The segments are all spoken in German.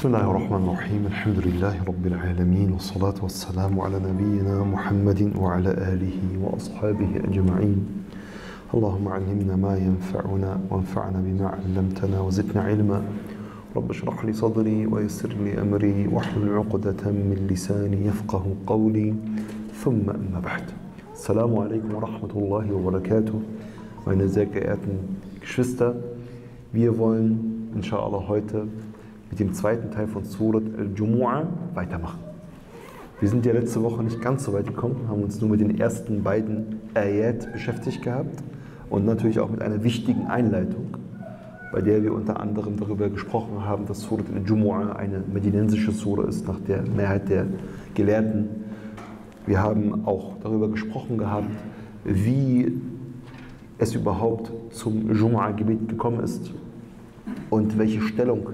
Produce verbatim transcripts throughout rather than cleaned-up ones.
Bismillahirrahmanirrahim, alhamdulillahi rabbil alamin, wa salatu wa salamu ala nabiyyina Muhammadin wa ala alihi wa ashabihi ajma'in. Allahumma allimna ma yanfa'una, wa anfa'na bima 'allamtana wa zidna ilma. Rabbi shrah li sadri wa yassir li amri wa hlul 'uqdatan min lisani yafqahu qawli, thumma amma ba'd. Assalamu alaikum wa rahmatullahi wa barakatuh. Meine sehr geehrten Geschwister, wir wollen inshallah heute mit dem zweiten Teil von Surat al-Jumu'ah weitermachen. Wir sind ja letzte Woche nicht ganz so weit gekommen, haben uns nur mit den ersten beiden Ayat beschäftigt gehabt und natürlich auch mit einer wichtigen Einleitung, bei der wir unter anderem darüber gesprochen haben, dass Surat al-Jumu'ah eine medinensische Sura ist, nach der Mehrheit der Gelehrten. Wir haben auch darüber gesprochen gehabt, wie es überhaupt zum Jumu'ah-Gebet gekommen ist und welche Stellung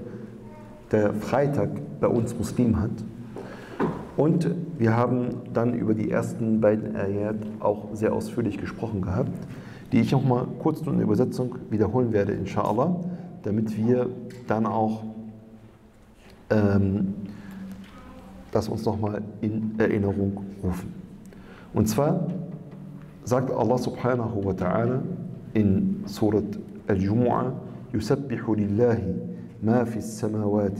der Freitag bei uns Muslimen hat. Und wir haben dann über die ersten beiden Ayat auch sehr ausführlich gesprochen gehabt, die ich nochmal kurz nur in der Übersetzung wiederholen werde, inshallah, damit wir dann auch ähm, das uns nochmal in Erinnerung rufen. Und zwar sagt Allah subhanahu wa ta'ala in Surat al-Jumu'ah: Yusabbihu lillahi ما في السماوات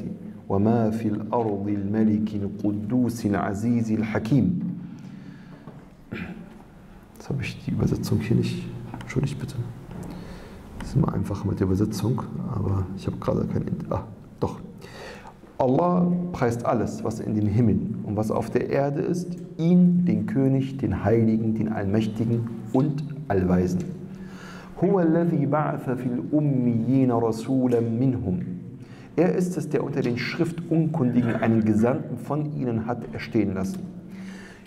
وما في الأرض الملك القدوس العزيز الحكيم. Jetzt habe ich die Übersetzung hier nicht. Entschuldigt bitte. Das ist immer einfach mit der Übersetzung, aber ich habe gerade kein. Ah, doch. Allah preist alles, was in den Himmeln und was auf der Erde ist, ihn, den König, den Heiligen, den Allmächtigen und Allweisen. هو الذي بعث في الأميين رسولا منهم. Er ist es, der unter den Schriftunkundigen einen Gesandten von ihnen hat erstehen lassen.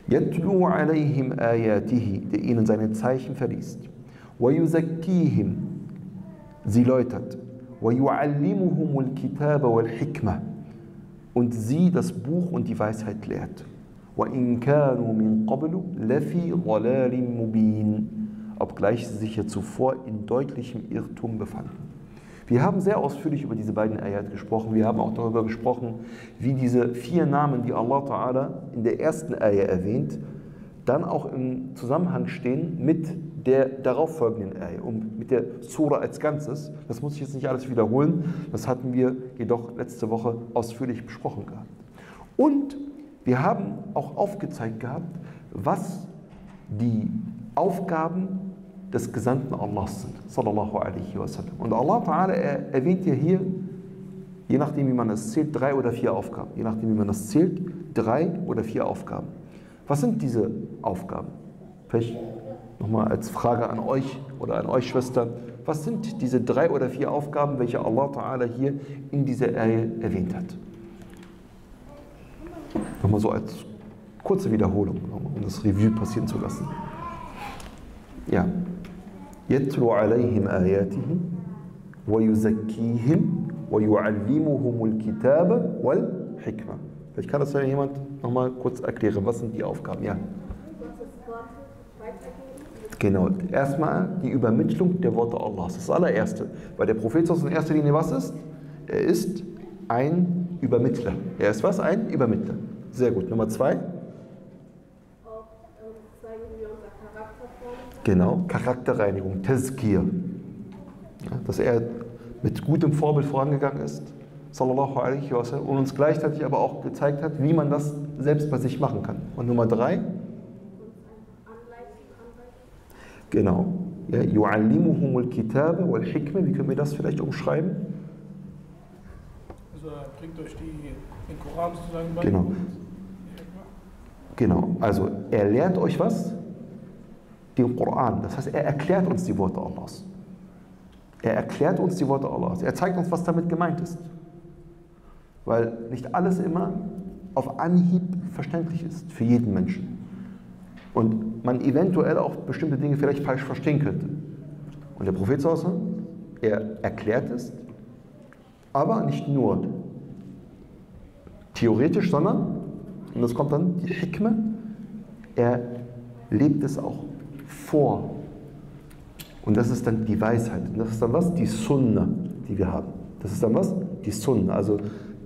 يَتْلُوا عَلَيْهِمْ آيَاتِهِ, der ihnen seine Zeichen verliest. وَيُزَكِّيهِمْ, sie läutert. وَيُعَلِّمُهُمُ الْكِتَابَ وَالْحِكْمَةِ, und sie das Buch und die Weisheit lehrt. وَإِنْ كَانُوا مِنْ قَبْلُ لَفِي ضَلَالٍ مُبِينٍ, obgleich sie sich ja zuvor in deutlichem Irrtum befanden. Wir haben sehr ausführlich über diese beiden Ayat gesprochen. Wir haben auch darüber gesprochen, wie diese vier Namen, die Allah Ta'ala in der ersten Ayat erwähnt, dann auch im Zusammenhang stehen mit der darauffolgenden Ayat und mit der Sura als Ganzes. Das muss ich jetzt nicht alles wiederholen. Das hatten wir jedoch letzte Woche ausführlich besprochen gehabt. Und wir haben auch aufgezeigt gehabt, was die Aufgaben des Gesandten Allahs sind, sallallahu alaihi wasallam. Und Allah Ta'ala er erwähnt ja hier, je nachdem wie man das zählt, drei oder vier Aufgaben. Je nachdem wie man das zählt, drei oder vier Aufgaben. Was sind diese Aufgaben? Vielleicht nochmal als Frage an euch oder an euch Schwestern, was sind diese drei oder vier Aufgaben, welche Allah Ta'ala hier in dieser Ayat erwähnt hat? Nochmal so als kurze Wiederholung, um das Review passieren zu lassen. Ja. يتلو عليهم آياته ويزكيهم ويعلمهم الكتاب والحكمة. Vielleicht kann das ja jemand nochmal kurz erklären. Was sind die Aufgaben? Ja. Genau. Erstmal die Übermittlung der Worte Allahs. Das allererste. Weil der Prophet in erster Linie was ist? Er ist ein Übermittler. Er ist was? Ein Übermittler. Sehr gut. Nummer zwei. Genau, Charakterreinigung, Tazkir. Ja, dass er mit gutem Vorbild vorangegangen ist, sallallahu alaihi wa sallam, und uns gleichzeitig aber auch gezeigt hat, wie man das selbst bei sich machen kann. Und Nummer drei? Genau. Ja, yu'allimuhumul kitaba wal hikma. Wie können wir das vielleicht umschreiben? Also er bringt euch die, den Koran sozusagen bei. Genau. Genau, also er lehrt euch was? Den Koran. Das heißt, er erklärt uns die Worte Allahs. Er erklärt uns die Worte Allahs. Er zeigt uns, was damit gemeint ist. Weil nicht alles immer auf Anhieb verständlich ist für jeden Menschen. Und man eventuell auch bestimmte Dinge vielleicht falsch verstehen könnte. Und der Prophet, er erklärt es, aber nicht nur theoretisch, sondern, und das kommt dann die Hikmah, er lebt es auch vor. Und das ist dann die Weisheit. Und das ist dann was? Die Sunna, die wir haben. Das ist dann was? Die Sunna. Also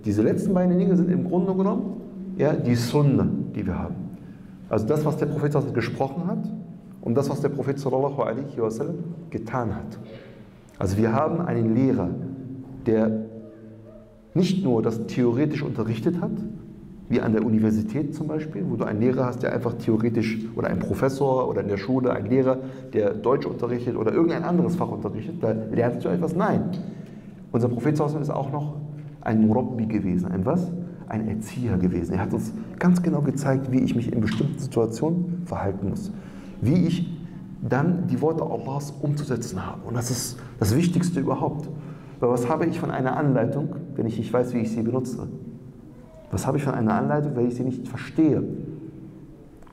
Diese letzten beiden Dinge sind im Grunde genommen ja, die Sunna, die wir haben. Also das, was der Prophet gesprochen hat und das, was der Prophet sallallahu alaihi wasallam getan hat. Also wir haben einen Lehrer, der nicht nur das theoretisch unterrichtet hat, wie an der Universität zum Beispiel, wo du einen Lehrer hast, der einfach theoretisch, oder einen Professor oder in der Schule, einen Lehrer, der Deutsch unterrichtet oder irgendein anderes Fach unterrichtet, da lernst du etwas. Nein. Unser Prophet ist auch noch ein Murabbi gewesen, ein was? Ein Erzieher gewesen. Er hat uns ganz genau gezeigt, wie ich mich in bestimmten Situationen verhalten muss. Wie ich dann die Worte Allahs umzusetzen habe. Und das ist das Wichtigste überhaupt. Weil was habe ich von einer Anleitung, wenn ich nicht weiß, wie ich sie benutze? Was habe ich von einer Anleitung, wenn ich sie nicht verstehe?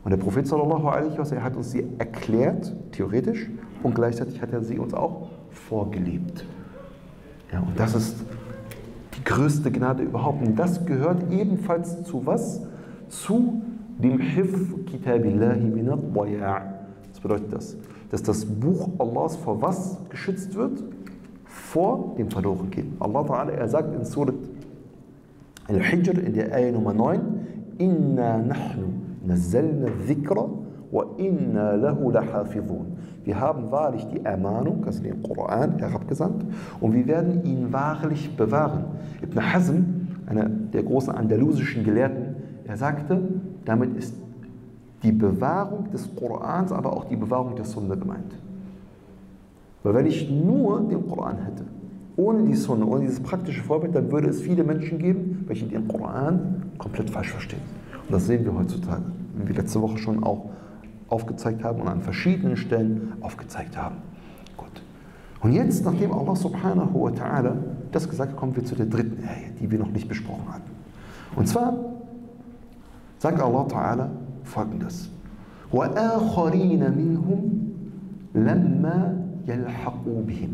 Und der Prophet sallallahu alaihi wasallam hat uns sie erklärt, theoretisch, und gleichzeitig hat er sie uns auch vorgelebt. Ja, und das ist die größte Gnade überhaupt. Und das gehört ebenfalls zu was? Zu dem Hifz Kitabillahi min ad-Daya'. Was bedeutet das? Dass das Buch Allahs vor was geschützt wird? Vor dem Verlorengehen. Allah Ta'ala, er sagt in Surat Al-Hijr in der Ayah Nummer neun, Inna nahnu nazzalna dhikra wa inna lahu lahafidhun. Wir haben wahrlich die Ermahnung, also den Koran, herabgesandt, und wir werden ihn wahrlich bewahren. Ibn Hazm, einer der großen andalusischen Gelehrten, er sagte, damit ist die Bewahrung des Korans, aber auch die Bewahrung der Sunna gemeint. Weil wenn ich nur den Koran hätte, ohne die Sunna, ohne dieses praktische Vorbild, dann würde es viele Menschen geben, welche den Koran komplett falsch verstehen. Und das sehen wir heutzutage, wie wir letzte Woche schon auch aufgezeigt haben und an verschiedenen Stellen aufgezeigt haben. Gut. Und jetzt, nachdem Allah subhanahu wa ta'ala das gesagt hat, kommen wir zu der dritten Ayah, die wir noch nicht besprochen hatten. Und zwar sagt Allah ta'ala folgendes. وَآخَرِينَ مِنْهُمْ لَمَّا يَلْحَقُوا بِهِمْ.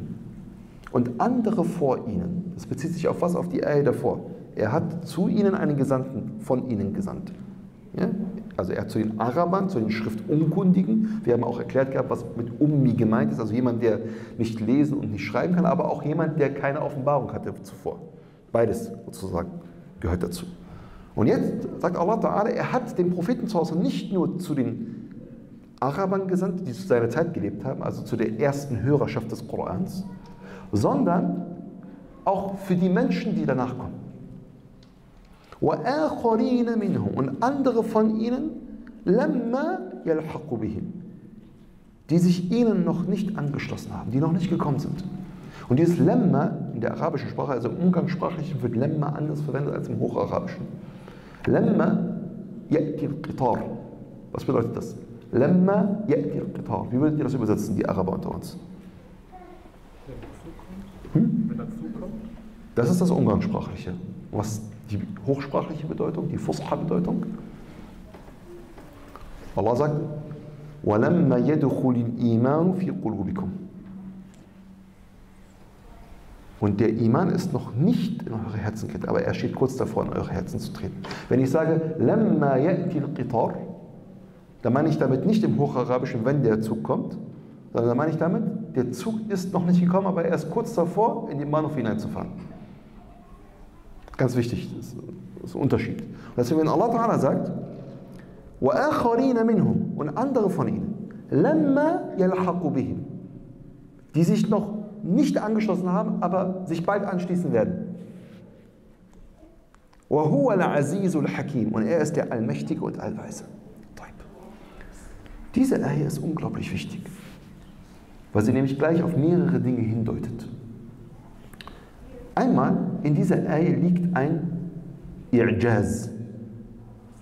Und andere vor ihnen. Das bezieht sich auf was? Auf die Ayah davor. Er hat zu ihnen einen Gesandten, von ihnen gesandt. Ja? Also er hat zu den Arabern, zu den Schriftunkundigen, wir haben auch erklärt gehabt, was mit Ummi gemeint ist, also jemand, der nicht lesen und nicht schreiben kann, aber auch jemand, der keine Offenbarung hatte zuvor. Beides sozusagen gehört dazu. Und jetzt sagt Allah Ta'ala, er hat den Propheten zu Hause nicht nur zu den Arabern gesandt, die zu seiner Zeit gelebt haben, also zu der ersten Hörerschaft des Korans, sondern auch für die Menschen, die danach kommen. Und andere von ihnen, die sich ihnen noch nicht angeschlossen haben, die noch nicht gekommen sind. Und dieses Lemma in der arabischen Sprache, also im Umgangssprachlichen, wird Lemma anders verwendet als im Hocharabischen. Lemma ya'ti al-qitar. Was bedeutet das? Lemma ya'ti al-qitar. Wie würdet ihr das übersetzen, die Araber unter uns? Hm? Das ist das Umgangssprachliche. Was die hochsprachliche Bedeutung, die Fusha-Bedeutung. Allah sagt, وَلَمَّا يَدْخُلِ الْإِيمَانُ فِي قُلُوبِكُمْ. Und der Iman ist noch nicht in eure Herzen getreten, aber er steht kurz davor, in eure Herzen zu treten. Wenn ich sage, لَمَّا يَأْتِ الْقِطَارِ, dann meine ich damit nicht im Hocharabischen, wenn der Zug kommt, sondern dann meine ich damit, der Zug ist noch nicht gekommen, aber er ist kurz davor, in den Bahnhof hineinzufahren. Ganz wichtig, das ist ein Unterschied. Deswegen, wenn Allah Ta'ala sagt, وَآخَرِينَ مِنْهُمْ, und andere von ihnen, لَمَّا يَلْحَقُوا بِهِمْ, die sich noch nicht angeschlossen haben, aber sich bald anschließen werden. وَهُوَ الْعَزِيزُ الْحَكِيمُ, und er ist der Allmächtige und Allweise. Diese Ayah ist unglaublich wichtig, weil sie nämlich gleich auf mehrere Dinge hindeutet. Einmal, in dieser Ayah liegt ein I'jaz.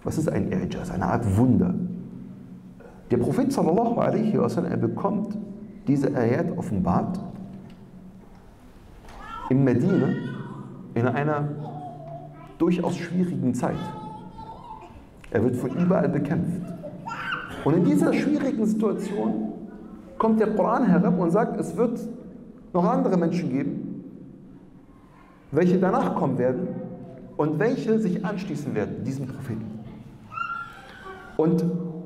Was ist ein I'jaz? Eine Art Wunder. Der Prophet sallallahu alaihi wasallam, er bekommt diese Ayat offenbart in Medina in einer durchaus schwierigen Zeit. Er wird von überall bekämpft. Und in dieser schwierigen Situation kommt der Koran herab und sagt, es wird noch andere Menschen geben, welche danach kommen werden und welche sich anschließen werden, diesem Propheten. Und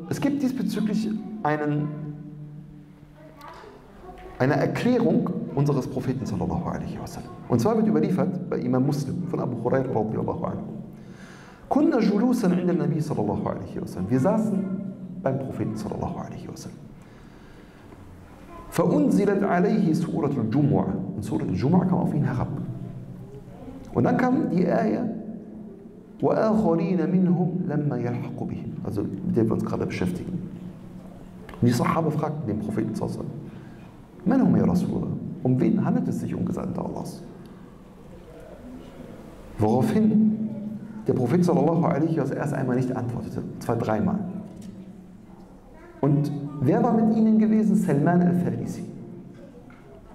es gibt diesbezüglich einen, eine Erklärung unseres Propheten sallallahu alaihi wasallam. Und zwar wird überliefert bei Imam Muslim von Abu Hurairah radiyallahu anhu. Kunna julusan 'inda an-Nabi sallallahu alaihi wasallam. Wir saßen beim Propheten sallallahu alaihi wasallam. Faunzilat alayhi Surat al-Jumu'ah. Und Surat al-Jumu'ah kam auf ihn herab. Und dann kam die Ayah وَآخَرِينَ مِنْهُمْ لَمَّا يَلْحَقُ بِهِمْ, also mit der wir uns gerade beschäftigen. Und die Sahaba fragten den Propheten sallallahu alaihi wasallam: Man ya Rasul? Um wen handelt es sich, um Gesandter Allahs? Woraufhin der Prophet sallallahu alaihi wasallam erst einmal nicht antwortete, und zwar dreimal. Und wer war mit ihnen gewesen? Salman al-Farisi.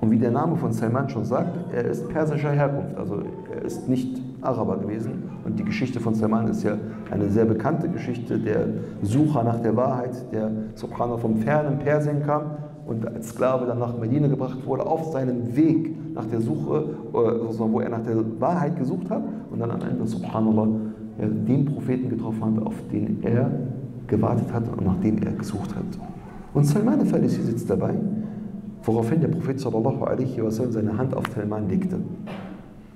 Und wie der Name von Salman schon sagt, er ist persischer Herkunft, also er ist nicht Araber gewesen. Und die Geschichte von Salman ist ja eine sehr bekannte Geschichte, der Sucher nach der Wahrheit, der subhanallah vom fernen Persien kam und als Sklave dann nach Medina gebracht wurde, auf seinem Weg nach der Suche, also wo er nach der Wahrheit gesucht hat und dann am Ende subhanallah den Propheten getroffen hat, auf den er gewartet hat und nach dem er gesucht hat. Und Salman al-Farisi sitzt dabei, woraufhin der Prophet sallallahu alaihi wasallam seine Hand auf Salman legte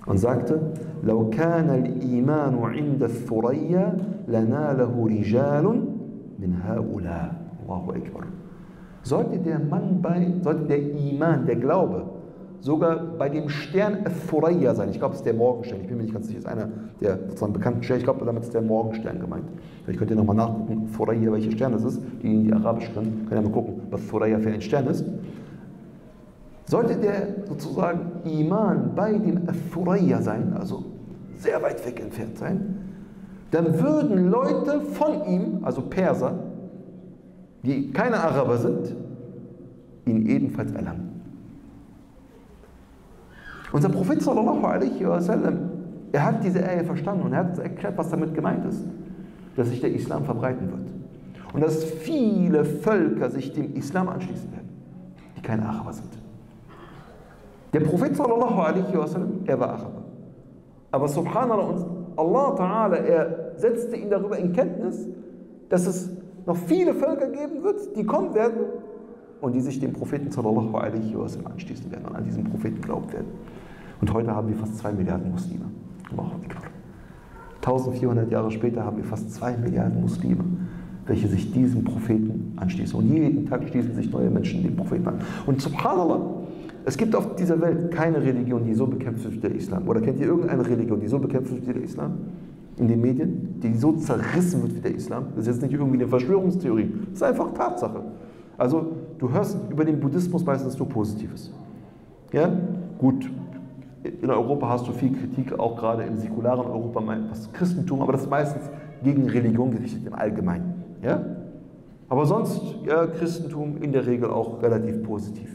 und sagte: "Law kana al-Imanu 'inda al-Thuraya lanalahu rijalun min haula." Allahu akbar. Sollte der Mann bei, sollte der Iman, der Glaube, sogar bei dem Stern al-Thuraya sein. Ich glaube, es ist der Morgenstern. Ich bin mir nicht ganz sicher, es ist einer der sozusagen bekannten Sterne. Ich glaube, damit ist der Morgenstern gemeint. Vielleicht könnt ihr nochmal nachgucken, Thuraya, welcher Stern das ist. Die, die Arabisch können, können ja mal gucken, was Thuraya für ein Stern ist. Sollte der sozusagen Iman bei dem al-Thuraya sein, also sehr weit weg entfernt sein, dann würden Leute von ihm, also Perser, die keine Araber sind, ihn ebenfalls erlangen. Unser Prophet sallallahu alaihi wasallam, er hat diese Ayah verstanden und er hat erklärt, was damit gemeint ist, dass sich der Islam verbreiten wird und dass viele Völker sich dem Islam anschließen werden, die keine Araber sind. Der Prophet sallallahu alaihi wasallam, er war Araber. Aber subhanallah, und Allah ta'ala, er setzte ihn darüber in Kenntnis, dass es noch viele Völker geben wird, die kommen werden und die sich dem Propheten sallallahu alaihi wasallam anschließen werden und an diesen Propheten glaubt werden. Und heute haben wir fast zwei Milliarden Muslime. Allahu akbar. eintausendvierhundert Jahre später haben wir fast zwei Milliarden Muslime, welche sich diesem Propheten anschließen. Und jeden Tag schließen sich neue Menschen dem Propheten an. Und subhanallah, es gibt auf dieser Welt keine Religion, die so bekämpft wird wie der Islam. Oder kennt ihr irgendeine Religion, die so bekämpft wird wie der Islam? In den Medien, die so zerrissen wird wie der Islam? Das ist jetzt nicht irgendwie eine Verschwörungstheorie, das ist einfach Tatsache. Also du hörst über den Buddhismus meistens nur Positives. Ja? Gut, in Europa hast du viel Kritik, auch gerade im säkularen Europa, was Christentum, aber das ist meistens gegen Religion gerichtet im Allgemeinen. Ja? Aber sonst, ja, Christentum in der Regel auch relativ positiv.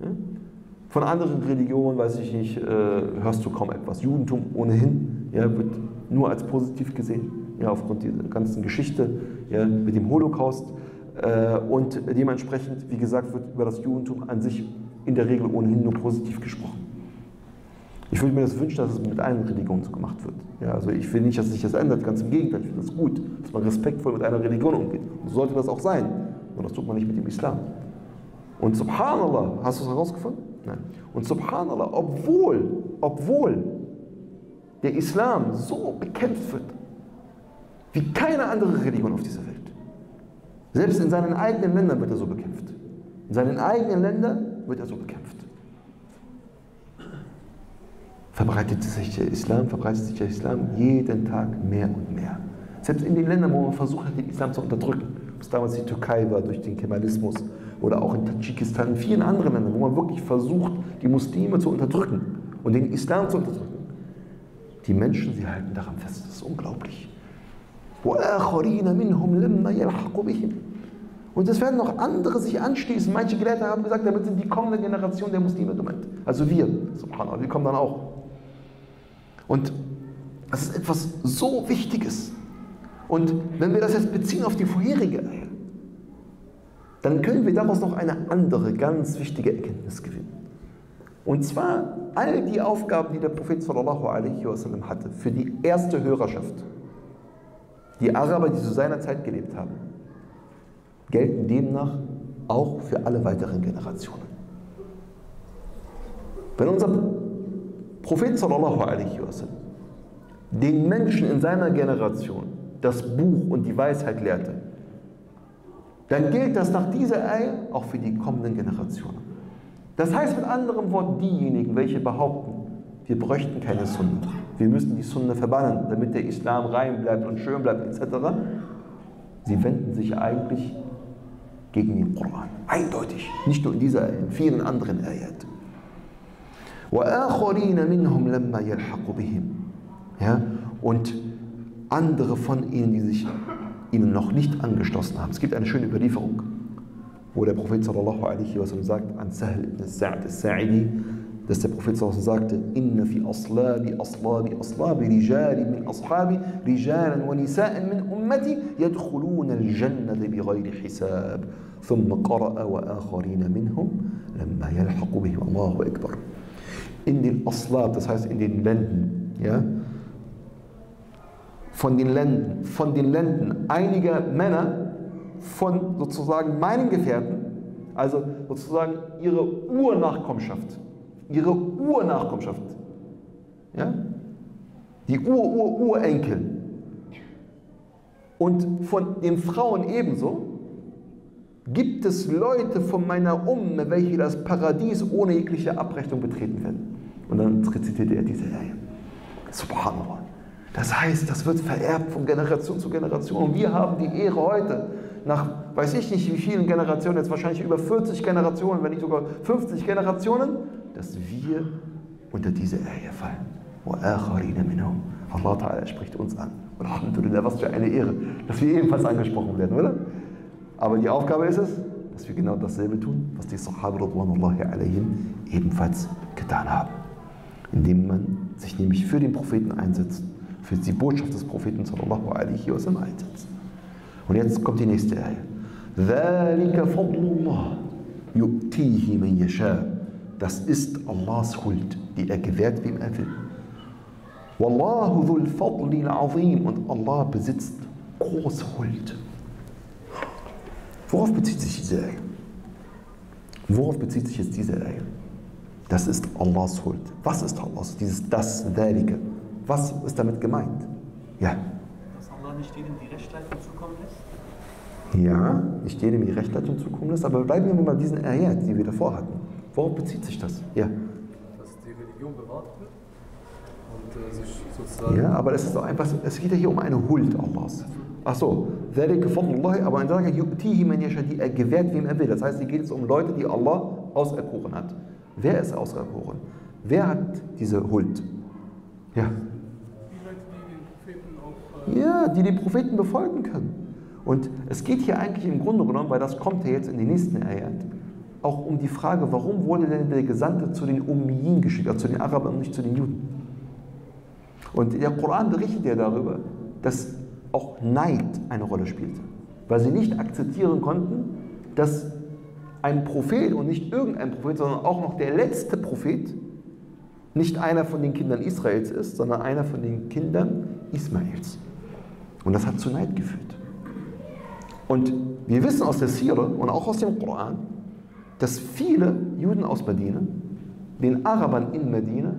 Ja? Von anderen Religionen, weiß ich nicht, äh, hörst du kaum etwas. Judentum ohnehin, ja, wird nur als positiv gesehen, ja, aufgrund dieser ganzen Geschichte, ja, mit dem Holocaust. Äh, und dementsprechend, wie gesagt, wird über das Judentum an sich in der Regel ohnehin nur positiv gesprochen. Ich würde mir das wünschen, dass es mit allen Religionen so gemacht wird. Ja, also ich will nicht, dass sich das ändert, ganz im Gegenteil. Ich finde es gut, dass man respektvoll mit einer Religion umgeht. Und so sollte das auch sein. Und das tut man nicht mit dem Islam. Und subhanallah, hast du es herausgefunden? Nein. Und subhanallah, obwohl, obwohl der Islam so bekämpft wird, wie keine andere Religion auf dieser Welt. Selbst in seinen eigenen Ländern wird er so bekämpft. In seinen eigenen Ländern wird er so bekämpft. Verbreitet sich der Islam, verbreitet sich der Islam jeden Tag mehr und mehr. Selbst in den Ländern, wo man versucht hat, den Islam zu unterdrücken. Bis damals die Türkei war durch den Kemalismus oder auch in Tadschikistan, in vielen anderen Ländern, wo man wirklich versucht, die Muslime zu unterdrücken und den Islam zu unterdrücken. Die Menschen, sie halten daran fest, das ist unglaublich. Und es werden noch andere sich anschließen. Manche Gelehrte haben gesagt, damit sind die kommende Generation der Muslime gemeint. Also wir, subhanallah, wir kommen dann auch. Und das ist etwas so Wichtiges. Und wenn wir das jetzt beziehen auf die vorherige Ayah, dann können wir daraus noch eine andere, ganz wichtige Erkenntnis gewinnen. Und zwar all die Aufgaben, die der Prophet sallallahu alaihi wasallam hatte, für die erste Hörerschaft, die Araber, die zu seiner Zeit gelebt haben, gelten demnach auch für alle weiteren Generationen. Wenn unser Prophet sallallahu alaihi wasallam den Menschen in seiner Generation das Buch und die Weisheit lehrte, dann gilt das nach dieser Ehe auch für die kommenden Generationen. Das heißt mit anderen Worten, diejenigen, welche behaupten, wir bräuchten keine Sunna, wir müssen die Sunna verbannen, damit der Islam rein bleibt und schön bleibt et cetera, sie wenden sich eigentlich gegen den Koran. Eindeutig. Nicht nur in dieser, in vielen anderen Ayat. Ja? Und andere von ihnen, die sich ihnen noch nicht angeschlossen haben. Es gibt eine schöne Überlieferung, wo der Prophet sallallahu alaihi wasallam sagt, an Sahl ibn Sa'd as-Sa'idi, dass der Prophet sallallahu alaihi wasallam sagte, inna fi aslabi aslabi aslabi rijali min ashabi rijalan wa nisa'an min ummati yadkhuluna al-jannata bighayri hisab thumma qara'a wa akharina minhum lamma yalhaqu bihim. Allahu akbar. In den Aslab, das heißt in den Ländern, ja, von den Ländern, von den Ländern einiger Männer von sozusagen meinen Gefährten, also sozusagen ihre Urnachkommenschaft, ihre Urnachkommenschaft, ja, die Ur-Ur-Urenkel und von den Frauen ebenso, gibt es Leute von meiner Umme, welche das Paradies ohne jegliche Abrechnung betreten werden. Und dann rezitierte er diese Ehe. Subhanallah. Das heißt, das wird vererbt von Generation zu Generation. Und wir haben die Ehre heute, nach weiß ich nicht wie vielen Generationen, jetzt wahrscheinlich über vierzig Generationen, wenn nicht sogar fünfzig Generationen, dass wir unter diese Ehe fallen. Allah Ta'ala spricht uns an. Und Alhamdulillah, was für eine Ehre, dass wir ebenfalls angesprochen werden, oder? Aber die Aufgabe ist es, dass wir genau dasselbe tun, was die Sahaba radwanullahi alaihim ebenfalls getan haben. Indem man sich nämlich für den Propheten einsetzt, für die Botschaft des Propheten sallallahu alaihi wasallam einsetzt. Und jetzt kommt die nächste Ayah. ذَلِكَ فَضْلُ اللَّهِ يُؤْتِيهِ مَنْ يَشَاءُ. Das ist Allahs Huld, die er gewährt, wem er will. وَاللَّهُ ذُو الْفَضْلِ الْعَظِيمِ. Und Allah besitzt große Huld. Worauf bezieht sich diese Ayah? Worauf bezieht sich jetzt diese Ayah? Das ist Allahs Huld. Was ist Allahs? Dieses das Dhalike. Was ist damit gemeint? Ja. Dass Allah nicht jedem die Rechtleitung zukommen lässt? Ja, nicht jedem die Rechtleitung zukommen lässt, aber bleiben wir mal bei diesen Ayat, die wir davor hatten. Worauf bezieht sich das? Ja. Dass die Religion bewahrt wird und äh, sich sozusagen. Ja, aber es ist doch einfach, es geht ja hier um eine Huld Allahs. Ach so, aber ein Sager, die er gewährt, wem er will. Das heißt, hier geht es um Leute, die Allah auserkoren hat. Wer ist auserkoren? Wer hat diese Huld? Ja. Die Leute, die den Propheten auch, äh ja, die die Propheten befolgen können. Und es geht hier eigentlich im Grunde genommen, weil das kommt ja jetzt in den nächsten Ayat, auch um die Frage, warum wurde denn der Gesandte zu den Ummiyin geschickt, also zu den Arabern und nicht zu den Juden? Und der Koran berichtet ja darüber, dass auch Neid eine Rolle spielte, weil sie nicht akzeptieren konnten, dass ein Prophet und nicht irgendein Prophet, sondern auch noch der letzte Prophet nicht einer von den Kindern Israels ist, sondern einer von den Kindern Ismaels. Und das hat zu Neid geführt. Und wir wissen aus der Sira und auch aus dem Koran, dass viele Juden aus Medina den Arabern in Medina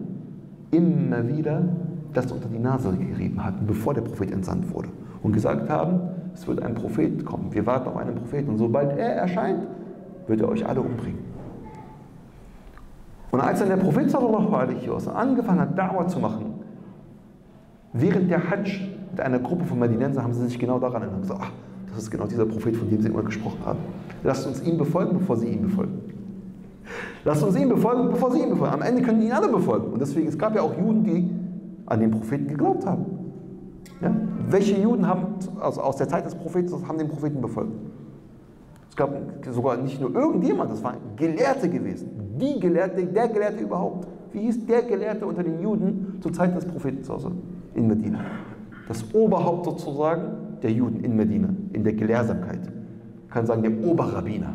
immer wieder das unter die Nase gerieben hatten, bevor der Prophet entsandt wurde. Und gesagt haben, es wird ein Prophet kommen, wir warten auf einen Propheten. Und sobald er erscheint, wird er euch alle umbringen. Und als dann der Prophet sallallahu alaihi wasallam angefangen hat, Da'wah zu machen, während der Hajj mit einer Gruppe von Medinensern, haben sie sich genau daran erinnert und gesagt, ach, das ist genau dieser Prophet, von dem sie immer gesprochen haben. Lasst uns ihn befolgen, bevor sie ihn befolgen. Lasst uns ihn befolgen, bevor sie ihn befolgen. Am Ende können ihn alle befolgen. Und deswegen, es gab ja auch Juden, die an den Propheten geglaubt haben. Ja? Welche Juden haben also aus der Zeit des Propheten haben den Propheten befolgt? Es gab sogar nicht nur irgendjemand, das waren Gelehrte gewesen. Die Gelehrte, der Gelehrte überhaupt. Wie hieß der Gelehrte unter den Juden zur Zeit des Propheten in Medina? Das Oberhaupt sozusagen der Juden in Medina, in der Gelehrsamkeit. Man kann sagen, der Oberrabbiner,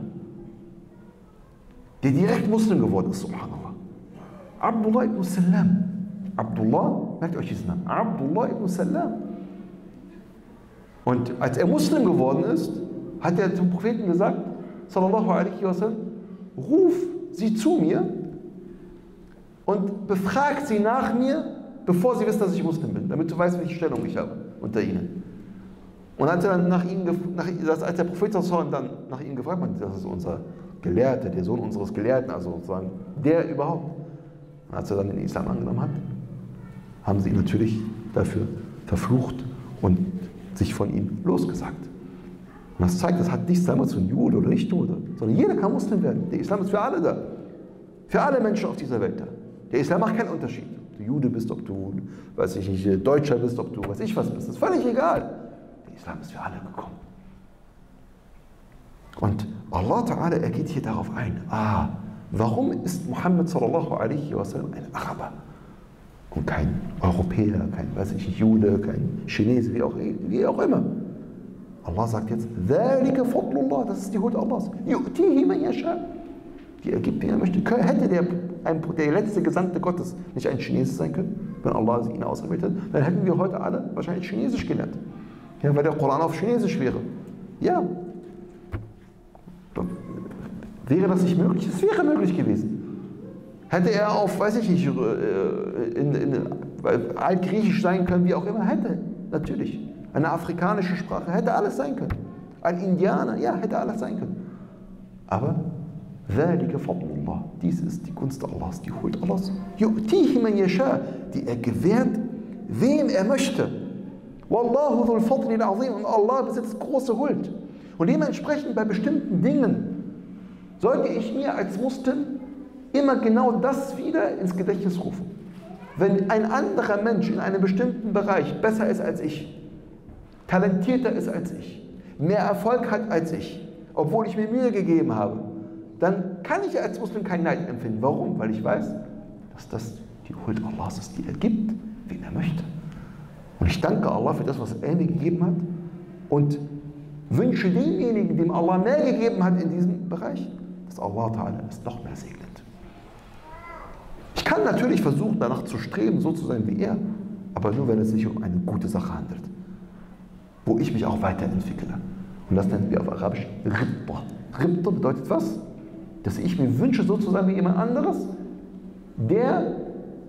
der direkt Muslim geworden ist, subhanallah. Abdullah ibn Salam. Abdullah, merkt euch diesen Namen, Abdullah ibn Salam. Und als er Muslim geworden ist, hat er zum Propheten gesagt, sallallahu alaihi wasallam, ruf sie zu mir, und befragt sie nach mir, bevor sie wissen, dass ich Muslim bin, damit du weißt, welche Stellung ich habe unter ihnen. Und als, er dann nach ihnen, nach, als der Prophet dann nach ihnen gefragt hat, das ist unser Gelehrter, der Sohn unseres Gelehrten, also sozusagen der überhaupt. Und als er dann den Islam angenommen hat, haben sie ihn natürlich dafür verflucht und sich von ihm losgesagt. Und das zeigt, das hat nichts damals zu Jude oder nicht Jude, sondern jeder kann Muslim werden. Der Islam ist für alle da. Für alle Menschen auf dieser Welt da. Der Islam macht keinen Unterschied. Ob du Jude bist, ob du, weiß ich nicht, Deutscher bist, ob du, weiß ich was bist. Das ist völlig egal. Der Islam ist für alle gekommen. Und Allah Ta'ala, er geht hier darauf ein. Ah, warum ist Muhammad sallallahu alaihi wasallam ein Araber? Und kein Europäer, kein, weiß ich nicht, Jude, kein Chinese, wie auch, wie auch immer. Allah sagt jetzt, das ist die Huld Allahs. Die er gibt, wie er möchte. Hätte der, ein, der letzte Gesandte Gottes nicht ein Chinese sein können, wenn Allah ihn ausgewählt hat, dann hätten wir heute alle wahrscheinlich Chinesisch gelernt. Ja, weil der Koran auf Chinesisch wäre. Ja. Doch, wäre das nicht möglich? Es wäre möglich gewesen. Hätte er auf, weiß ich nicht, in, in, in Altgriechisch sein können, wie auch immer, hätte. Natürlich. Eine afrikanische Sprache, hätte alles sein können. Ein Indianer, ja, hätte alles sein können. Aber dies ist die Gunst Allahs, die Huld Allahs. Die er gewährt, wem er möchte. Wallahu dhul fadlil azim. Und Allah besitzt große Huld. Und dementsprechend bei bestimmten Dingen sollte ich mir als Muslim immer genau das wieder ins Gedächtnis rufen. Wenn ein anderer Mensch in einem bestimmten Bereich besser ist als ich, talentierter ist als ich, mehr Erfolg hat als ich, obwohl ich mir Mühe gegeben habe, dann kann ich als Muslim keinen Neid empfinden. Warum? Weil ich weiß, dass das die Huld Allahs ist, die er gibt, wen er möchte. Und ich danke Allah für das, was er mir gegeben hat und wünsche demjenigen, dem Allah mehr gegeben hat in diesem Bereich, dass Allah Ta'ala es noch mehr segnet. Ich kann natürlich versuchen, danach zu streben, so zu sein wie er, aber nur, wenn es sich um eine gute Sache handelt, wo ich mich auch weiterentwickle. Und das nennen wir auf Arabisch Ribta. Ribta bedeutet was? Dass ich mir wünsche, so zu sein wie jemand anderes, der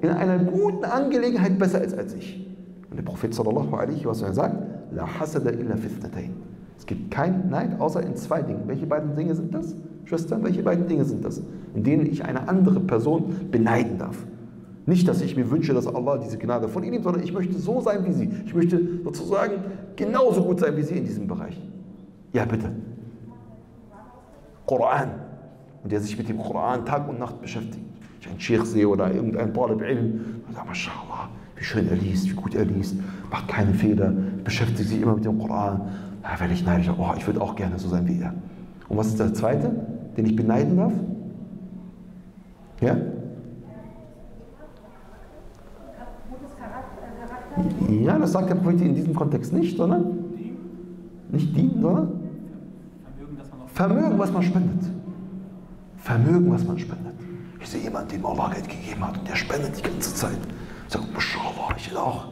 in einer guten Angelegenheit besser ist als ich. Und der Prophet sallallahu alaihi wasallam sagt, La hasada illa fitnatayn. Es gibt keinen Neid, außer in zwei Dingen. Welche beiden Dinge sind das? Schwestern, welche beiden Dinge sind das? In denen ich eine andere Person beneiden darf. Nicht, dass ich mir wünsche, dass Allah diese Gnade von ihr nimmt, sondern ich möchte so sein wie sie. Ich möchte sozusagen genauso gut sein wie sie in diesem Bereich. Ja, bitte. Koran. Und der sich mit dem Koran Tag und Nacht beschäftigt. Ich einen Sheikh sehe oder irgendein Talib Ilm. Und sage, Mashallah, wie schön er liest, wie gut er liest. Macht keine Fehler, beschäftigt sich immer mit dem Koran. Da werde ich neidisch. Oh, ich würde auch gerne so sein wie er. Und was ist der zweite, den ich beneiden darf? Ja? Ja, das sagt der Prophet in diesem Kontext nicht, sondern? Nicht dienen, sondern? Vermögen, was man spendet. Vermögen, was man spendet. Ich sehe jemanden, dem Allah Geld gegeben hat und der spendet die ganze Zeit. Ich sage, Mashallah, ich will auch.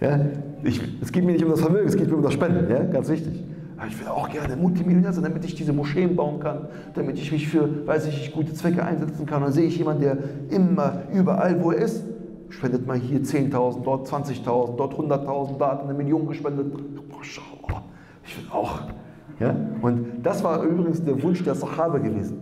Ja? Ich, es geht mir nicht um das Vermögen, es geht mir um das Spenden, ja? Ganz wichtig. Ich will auch gerne Multimillionär sein, damit ich diese Moscheen bauen kann, damit ich mich für, weiß ich nicht, gute Zwecke einsetzen kann. Und dann sehe ich jemanden, der immer, überall, wo er ist, spendet mal hier zehntausend, dort zwanzigtausend, dort hunderttausend, da hat eine Million gespendet. Mashallah, ich will auch. Ja? Und das war übrigens der Wunsch der Sahaba gewesen.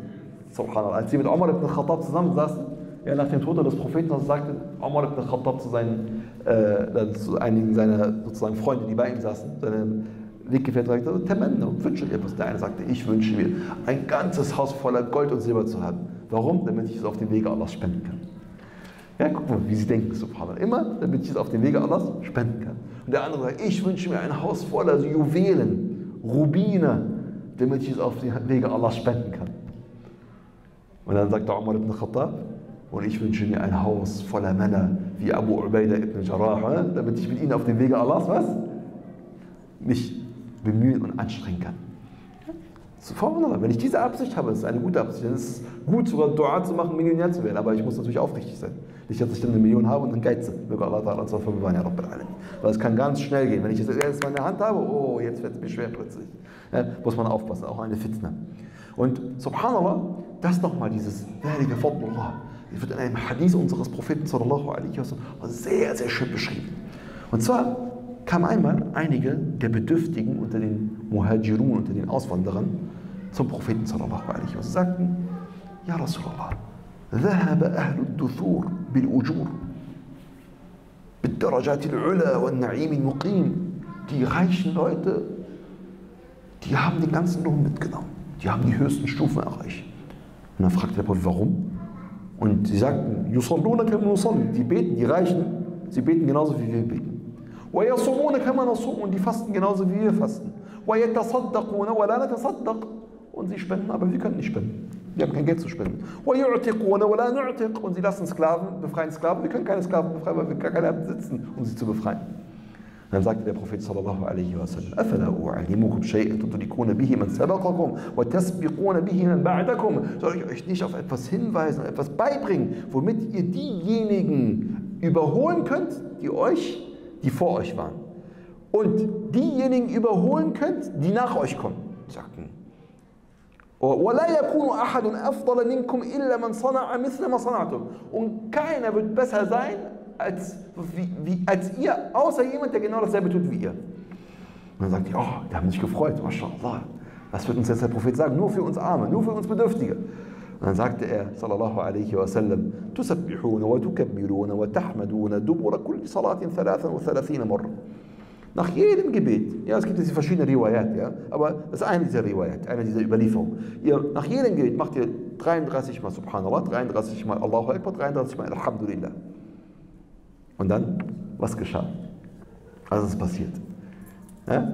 Subhanallah. Als sie mit Umar ibn al-Khattab zusammensaßen, ja, nach dem Tode des Propheten, sagte Umar ibn al-Khattab zu seinen, äh, zu einigen seiner sozusagen Freunde, die bei ihm saßen, seine, Weggefährte sagte, Temenne, wünsche dir etwas. Der eine sagte, ich wünsche mir ein ganzes Haus voller Gold und Silber zu haben. Warum? Damit ich es auf dem Wege Allahs spenden kann. Ja, guck mal, wie sie denken, subhanallah. Immer, damit ich es auf dem Wege Allahs spenden kann. Und der andere sagt, ich wünsche mir ein Haus voller Juwelen, Rubine, damit ich es auf dem Wege Allahs spenden kann. Und dann sagt der Umar ibn Khattab, und ich wünsche mir ein Haus voller Männer wie Abu Ubaidah ibn Jarrah, damit ich mit ihnen auf dem Wege Allahs, was? Nicht bemühen und anstrengen kann. Subhanallah, wenn ich diese Absicht habe, das ist eine gute Absicht, dann ist es gut, sogar Dua zu machen, Millionär zu werden, aber ich muss natürlich aufrichtig sein. Nicht, dass ich dann eine Million habe und dann geize. Möge Allah Ta'ala uns davon bewahren, ja Rabbil Alamin. Weil es kann ganz schnell gehen. Wenn ich das erstmal in der Hand habe, oh, jetzt wird es mir schwer plötzlich. Ja, muss man aufpassen, auch eine Fitna. Und subhanallah, das nochmal, dieses Fadlullah, Es wird in einem Hadith unseres Propheten sallallahu alaihi wasallam sehr, sehr schön beschrieben. Und zwar kamen einmal einige der Bedürftigen unter den Muhajirun, unter den Auswanderern, zum Propheten sallallahu alaihi wasallam und sagten: Ja, Rasulallah, ذهب أهل الدثور بالأجور بالدرجات العلا والنعيم المقيم. Die reichen Leute, die haben den ganzen Lohn mitgenommen. Die haben die höchsten Stufen erreicht. Und dann fragte der Prophet, warum? Und sie sagten, Yusalluna kama nusalli. Die beten, die Reichen, sie beten genauso wie wir beten. Wa yasumuna kama nasum. Und die fasten genauso wie wir fasten. Wa yatasaddaquna wa la natasaddaq. Und sie spenden, aber wir können nicht spenden. Wir haben kein Geld zu spenden. Wa yu'tiquna wa la nu'tiq. Und sie lassen Sklaven, befreien Sklaven. Wir können keine Sklaven befreien, weil wir gar keine haben sitzen, um sie zu befreien. Und dann sagte der Prophet sallallahu alaihi wasallam: Afala u'allimukum shay'an tudrikuna bihi man sabaqakum wa tasbiquna bihi man ba'dakum. Soll ich euch nicht auf etwas hinweisen, etwas beibringen, womit ihr diejenigen überholen könnt, die euch, die vor euch waren, und diejenigen überholen könnt, die nach euch kommen? Sagten: Und keiner wird besser sein als, wie, wie, als ihr, außer jemand, der genau dasselbe tut wie ihr. Und dann sagt ihr, oh, die haben sich gefreut, mashallah. Was wird uns jetzt der Prophet sagen? Nur für uns Arme, nur für uns Bedürftige. Und dann sagte er, sallallahu alaihi wasallam: Tusabbihuna wa tukabbiruna wa tahmaduna dubura kulli salatin thalathan wa thalathina marra. Nach jedem Gebet, ja, es gibt jetzt verschiedene Riwayat, ja, aber das ist eine dieser Riwayat, eine dieser Überlieferungen. Ihr, nach jedem Gebet macht ihr dreiunddreißig Mal Subhanallah, dreiunddreißig Mal Allahu Akbar, dreiunddreißig Mal Alhamdulillah. Und dann, was geschah? Was ist passiert? Ja?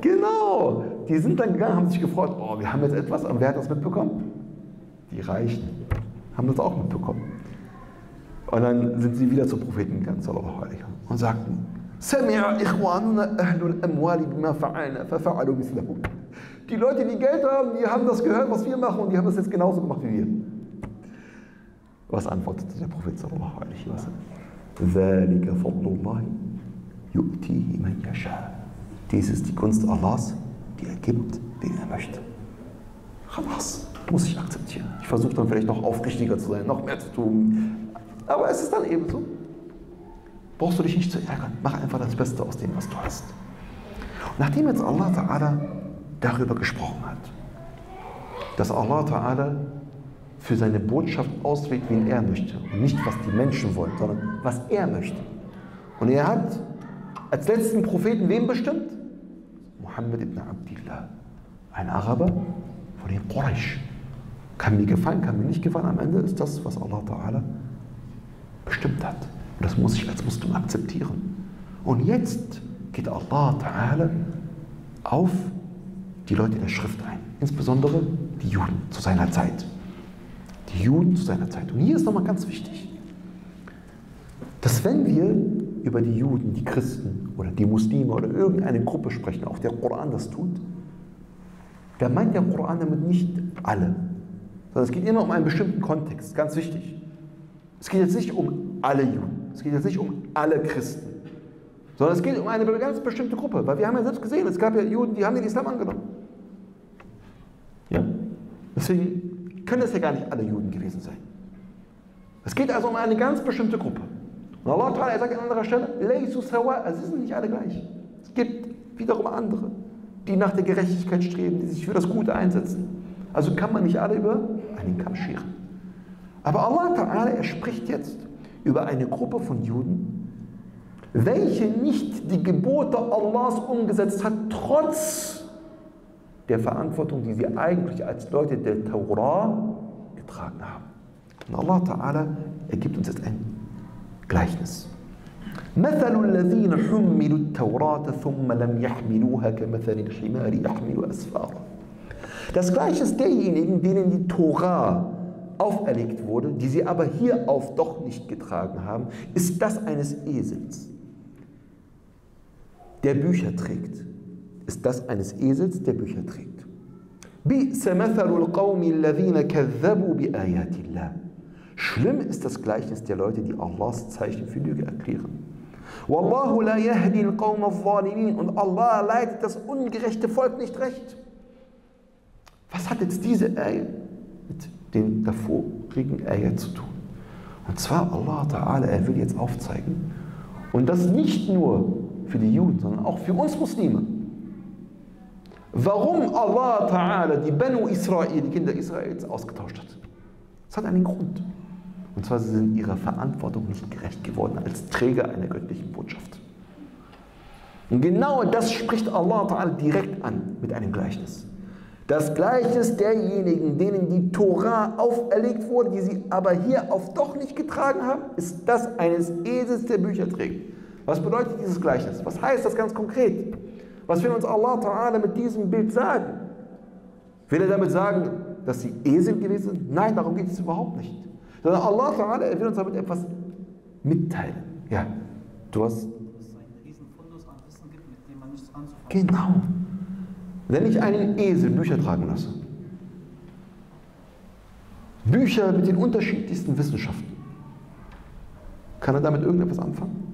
Genau, die sind dann gegangen, haben sich gefreut, oh, wir haben jetzt etwas, und wer hat das mitbekommen? Die Reichen haben das auch mitbekommen. Und dann sind sie wieder zum Propheten gegangen, sallallahu alaihi wasallam, und sagten: Die Leute, die Geld haben, die haben das gehört, was wir machen, und die haben das jetzt genauso gemacht wie wir. Was antwortete der Prophet sallallahu alaihi wasallam? Dies ist die Kunst Allahs, die er gibt, den er möchte. Khalas, muss ich akzeptieren. Ich versuche dann vielleicht noch aufrichtiger zu sein, noch mehr zu tun. Aber es ist dann eben so. Brauchst du dich nicht zu ärgern. Mach einfach das Beste aus dem, was du hast. Und nachdem jetzt Allah Ta'ala darüber gesprochen hat, dass Allah Ta'ala für seine Botschaft auswählt, wen er möchte, und nicht, was die Menschen wollen, sondern was er möchte. Und er hat als letzten Propheten wen bestimmt? Muhammad ibn Abdillah, ein Araber von den Quraysh. Kann mir gefallen, kann mir nicht gefallen. Am Ende ist das, was Allah Ta'ala bestimmt hat. Und das muss ich als Muslim akzeptieren. Und jetzt geht Allah Ta'ala auf die Leute der Schrift ein. Insbesondere die Juden zu seiner Zeit. Die Juden zu seiner Zeit. Und hier ist nochmal ganz wichtig, dass wenn wir über die Juden, die Christen oder die Muslime oder irgendeine Gruppe sprechen, auch der Koran das tut, dann meint der Koran damit nicht alle. Sondern es geht immer um einen bestimmten Kontext. Ganz wichtig. Es geht jetzt nicht um alle Juden, es geht jetzt nicht um alle Christen, sondern es geht um eine ganz bestimmte Gruppe, weil wir haben ja selbst gesehen, es gab ja Juden, die haben den Islam angenommen. Ja? Deswegen können es ja gar nicht alle Juden gewesen sein. Es geht also um eine ganz bestimmte Gruppe. Und Allah Ta'ala sagt an anderer Stelle, Laysu sawa, also es sind nicht alle gleich. Es gibt wiederum andere, die nach der Gerechtigkeit streben, die sich für das Gute einsetzen. Also kann man nicht alle über einen Kamm scheren. Aber Allah Ta'ala, er spricht jetzt über eine Gruppe von Juden, welche nicht die Gebote Allahs umgesetzt hat, trotz der Verantwortung, die sie eigentlich als Leute der Torah getragen haben. Und Allah Ta'ala, er gibt uns jetzt ein Gleichnis. مَثَلُ الَّذِينَ حُمِّلُوا التَّوْرَاةَ ثُمَّ لَمْ يَحْمِلُوهَا كَمَثَلِ الْحِمَارِ يَحْمِلُ أَسْفَارًا. Das Gleichnis derjenigen, denen die Torah auferlegt wurde, die sie aber hierauf doch nicht getragen haben, ist das eines Esels, der Bücher trägt. Ist das eines Esels, der Bücher trägt. Schlimm ist das Gleichnis der Leute, die Allahs Zeichen für Lüge erklären. Und Allah leitet das ungerechte Volk nicht recht. Was hat jetzt diese Ayah mit den davor mickrigen Ayat zu tun. Und zwar Allah Ta'ala, er will jetzt aufzeigen, und das nicht nur für die Juden, sondern auch für uns Muslime, warum Allah Ta'ala die Banu Israel, die Kinder Israels, ausgetauscht hat. Das hat einen Grund. Und zwar, sie sind ihrer Verantwortung nicht gerecht geworden als Träger einer göttlichen Botschaft. Und genau das spricht Allah Ta'ala direkt an mit einem Gleichnis. Das Gleichnis derjenigen, denen die Tora auferlegt wurde, die sie aber hier auf doch nicht getragen haben, ist das eines Esels, der Bücher trägt. Was bedeutet dieses Gleichnis? Was heißt das ganz konkret? Was will uns Allah Ta'ala mit diesem Bild sagen? Will er damit sagen, dass sie Esel gewesen sind? Nein, darum geht es überhaupt nicht. Sondern Allah Ta'ala will uns damit etwas mitteilen. Ja, du hast... Dass es einen riesen Fundus an Wissen gibt, mit dem man nichts anzufangen kann. Genau. Wenn ich einen Esel Bücher tragen lasse, Bücher mit den unterschiedlichsten Wissenschaften, kann er damit irgendetwas anfangen?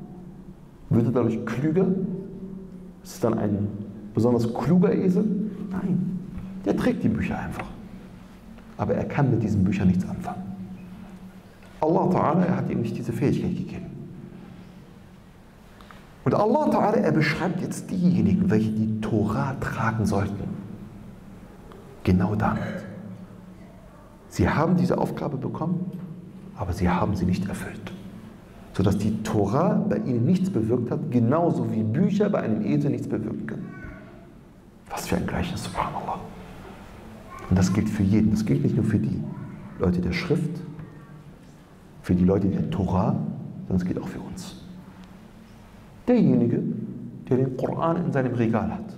Wird er dadurch klüger? Ist es dann ein besonders kluger Esel? Nein, der trägt die Bücher einfach. Aber er kann mit diesen Büchern nichts anfangen. Allah Ta'ala, er hat ihm nicht diese Fähigkeit gegeben. Und Allah Ta'ala, er beschreibt jetzt diejenigen, welche die Tora tragen sollten. Genau damit. Sie haben diese Aufgabe bekommen, aber sie haben sie nicht erfüllt. Sodass die Tora bei ihnen nichts bewirkt hat, genauso wie Bücher bei einem Esel nichts bewirken können. Was für ein Gleichnis, subhanallah. Und das gilt für jeden. Das gilt nicht nur für die Leute der Schrift, für die Leute der Tora, sondern es gilt auch für uns. Derjenige, der den Koran in seinem Regal hat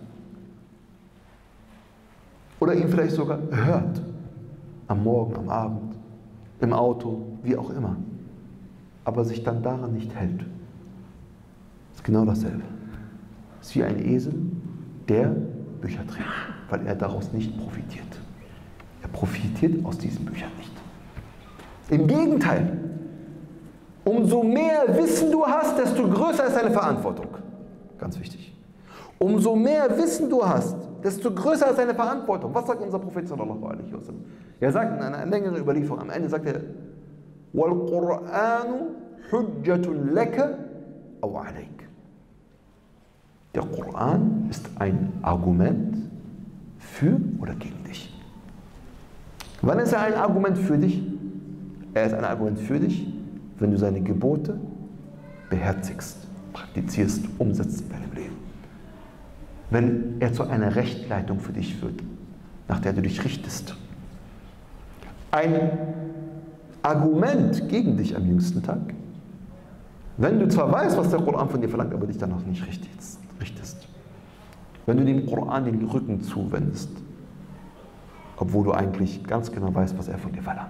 oder ihn vielleicht sogar hört, am Morgen, am Abend, im Auto, wie auch immer, aber sich dann daran nicht hält, ist genau dasselbe. Ist wie ein Esel, der Bücher trägt, weil er daraus nicht profitiert. Er profitiert aus diesen Büchern nicht. Im Gegenteil. Umso mehr Wissen du hast, desto größer ist deine Verantwortung. Ganz wichtig. Umso mehr Wissen du hast, desto größer ist deine Verantwortung. Was sagt unser Prophet sallallahu alaihi wasallam? Er sagt in einer längeren Überlieferung, am Ende sagt er, وَالْقُرْآنُ حُجَّةٌ لَكَ أَوْ عَلَيْكَ. Der Koran ist ein Argument für oder gegen dich. Wann ist er ein Argument für dich? Er ist ein Argument für dich, wenn du seine Gebote beherzigst, praktizierst, umsetzt in deinem Leben. Wenn er zu einer Rechtleitung für dich wird, nach der du dich richtest. Ein Argument gegen dich am jüngsten Tag, wenn du zwar weißt, was der Koran von dir verlangt, aber dich danach nicht richtest. Wenn du dem Koran den Rücken zuwendest, obwohl du eigentlich ganz genau weißt, was er von dir verlangt.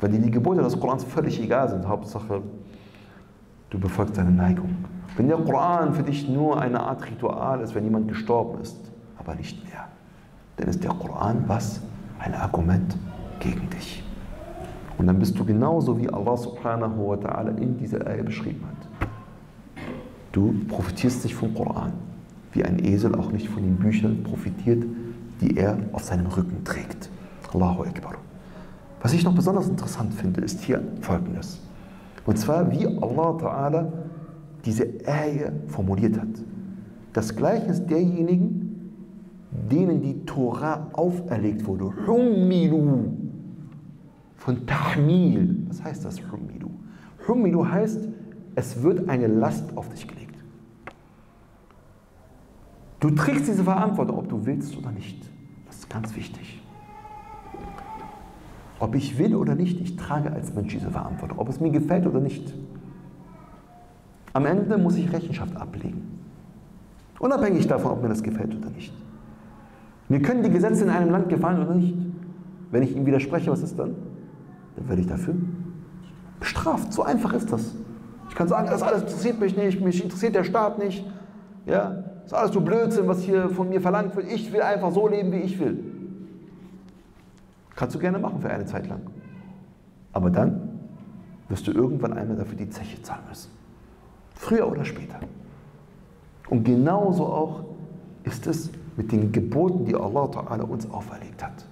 Weil dir die Gebote des Korans völlig egal sind. Hauptsache, du befolgst deine Neigung. Wenn der Koran für dich nur eine Art Ritual ist, wenn jemand gestorben ist, aber nicht mehr, dann ist der Koran was? Ein Argument gegen dich. Und dann bist du genauso, wie Allah subhanahu wa ta'ala in dieser Ayah beschrieben hat. Du profitierst nicht vom Koran, wie ein Esel auch nicht von den Büchern profitiert, die er auf seinem Rücken trägt. Allahu Akbar. Was ich noch besonders interessant finde, ist hier Folgendes. Und zwar, wie Allah Ta'ala diese Ayah formuliert hat. Das Gleichnis derjenigen, denen die Tora auferlegt wurde. Hummilu. Von Tahmil. Was heißt das, Hummilu? Hummilu heißt, es wird eine Last auf dich gelegt. Du trägst diese Verantwortung, ob du willst oder nicht. Das ist ganz wichtig. Ob ich will oder nicht, ich trage als Mensch diese Verantwortung. Ob es mir gefällt oder nicht. Am Ende muss ich Rechenschaft ablegen. Unabhängig davon, ob mir das gefällt oder nicht. Mir können die Gesetze in einem Land gefallen oder nicht. Wenn ich ihnen widerspreche, was ist dann? Dann werde ich dafür bestraft. So einfach ist das. Ich kann sagen, das alles interessiert mich nicht, mich interessiert der Staat nicht. Ja, das ist alles so Blödsinn, was hier von mir verlangt wird. Ich will einfach so leben, wie ich will. Kannst du gerne machen für eine Zeit lang. Aber dann wirst du irgendwann einmal dafür die Zeche zahlen müssen. Früher oder später. Und genauso auch ist es mit den Geboten, die Allah Ta'ala uns auferlegt hat.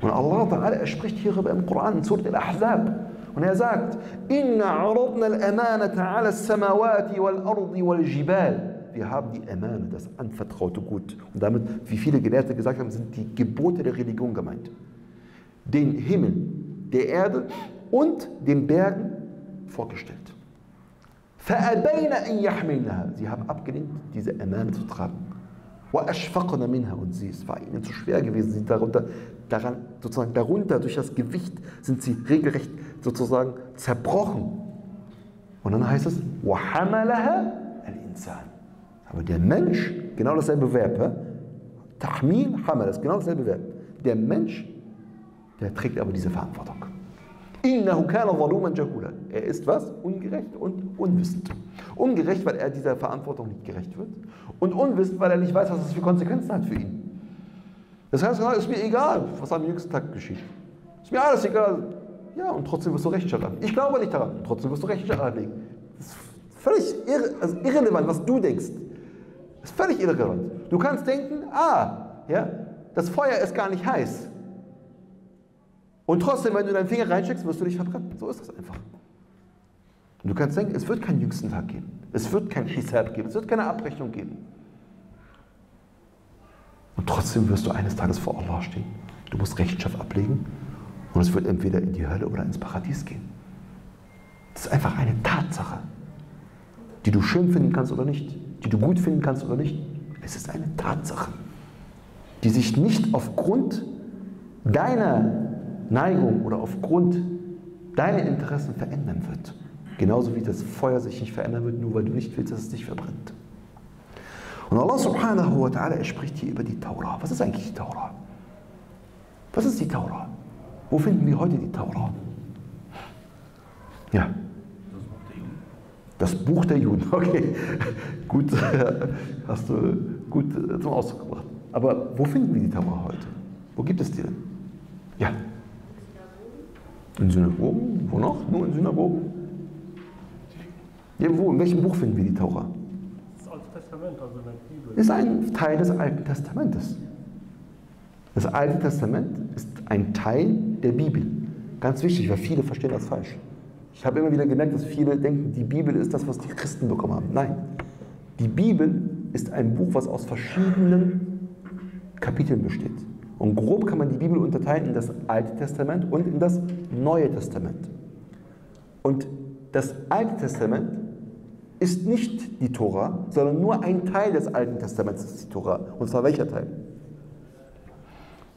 Und Und Allah spricht hierüber im Koran, in Surat al-Ahzab. Und er sagt, Inna aradna al-amanata ala samawati wal-ardi wal-jibal. Wir haben die Amana, das anvertraute Gut. Und damit, wie viele Gelehrte gesagt haben, sind die Gebote der Religion gemeint. Den Himmel, der Erde und den Bergen vorgestellt. Sie haben abgelehnt, diese Amana zu tragen. Und sie, es war ihnen zu schwer gewesen, sie darunter, daran, sozusagen darunter, durch das Gewicht sind sie regelrecht sozusagen zerbrochen. Und dann heißt es, aber der Mensch, genau dasselbe Verb, Tahmil, Hamel, genau dasselbe Verb. Der Mensch, der trägt aber diese Verantwortung. Er ist was? Ungerecht und unwissend. Ungerecht, weil er dieser Verantwortung nicht gerecht wird. Und unwissend, weil er nicht weiß, was das für Konsequenzen hat für ihn. Das heißt, es ist mir egal, was am jüngsten Tag geschieht. Ist mir alles egal. Ja, und trotzdem wirst du Rechenschaft ablegen. Ich glaube nicht daran. Und trotzdem wirst du Rechenschaft ablegen. Das ist völlig irre, also irrelevant, was du denkst. Das ist völlig irrelevant. Du kannst denken, ah, ja, das Feuer ist gar nicht heiß. Und trotzdem, wenn du deinen Finger reinsteckst, wirst du dich verbrennen. So ist das einfach. Und du kannst denken, es wird keinen jüngsten Tag geben. Es wird kein Hisab geben. Es wird keine Abrechnung geben. Und trotzdem wirst du eines Tages vor Allah stehen. Du musst Rechenschaft ablegen. Und es wird entweder in die Hölle oder ins Paradies gehen. Das ist einfach eine Tatsache, die du schön finden kannst oder nicht, die du gut finden kannst oder nicht. Es ist eine Tatsache, die sich nicht aufgrund deiner Neigung oder aufgrund deiner Interessen verändern wird. Genauso wie das Feuer sich nicht verändern wird, nur weil du nicht willst, dass es dich verbrennt. Und Allah subhanahu wa ta'ala, er spricht hier über die Taurah. Was ist eigentlich die Taurah? Was ist die Taurah? Wo finden wir heute die Taurah? Ja. Das Buch der Juden. Das Buch der Juden, okay. Gut, hast du gut zum Ausdruck gebracht. Aber wo finden wir die Taurah heute? Wo gibt es die denn? Ja. In Synagogen? Wo noch? Nur in Synagogen? Ja, wo? In welchem Buch finden wir die Tora? Das Alte Testament, also in der Bibel. Ist ein Teil des Alten Testamentes. Das Alte Testament ist ein Teil der Bibel. Ganz wichtig, weil viele verstehen das falsch. Ich habe immer wieder gemerkt, dass viele denken, die Bibel ist das, was die Christen bekommen haben. Nein. Die Bibel ist ein Buch, was aus verschiedenen Kapiteln besteht. Und grob kann man die Bibel unterteilen in das Alte Testament und in das Neue Testament. Und das Alte Testament ist nicht die Tora, sondern nur ein Teil des Alten Testaments ist die Tora. Und zwar welcher Teil?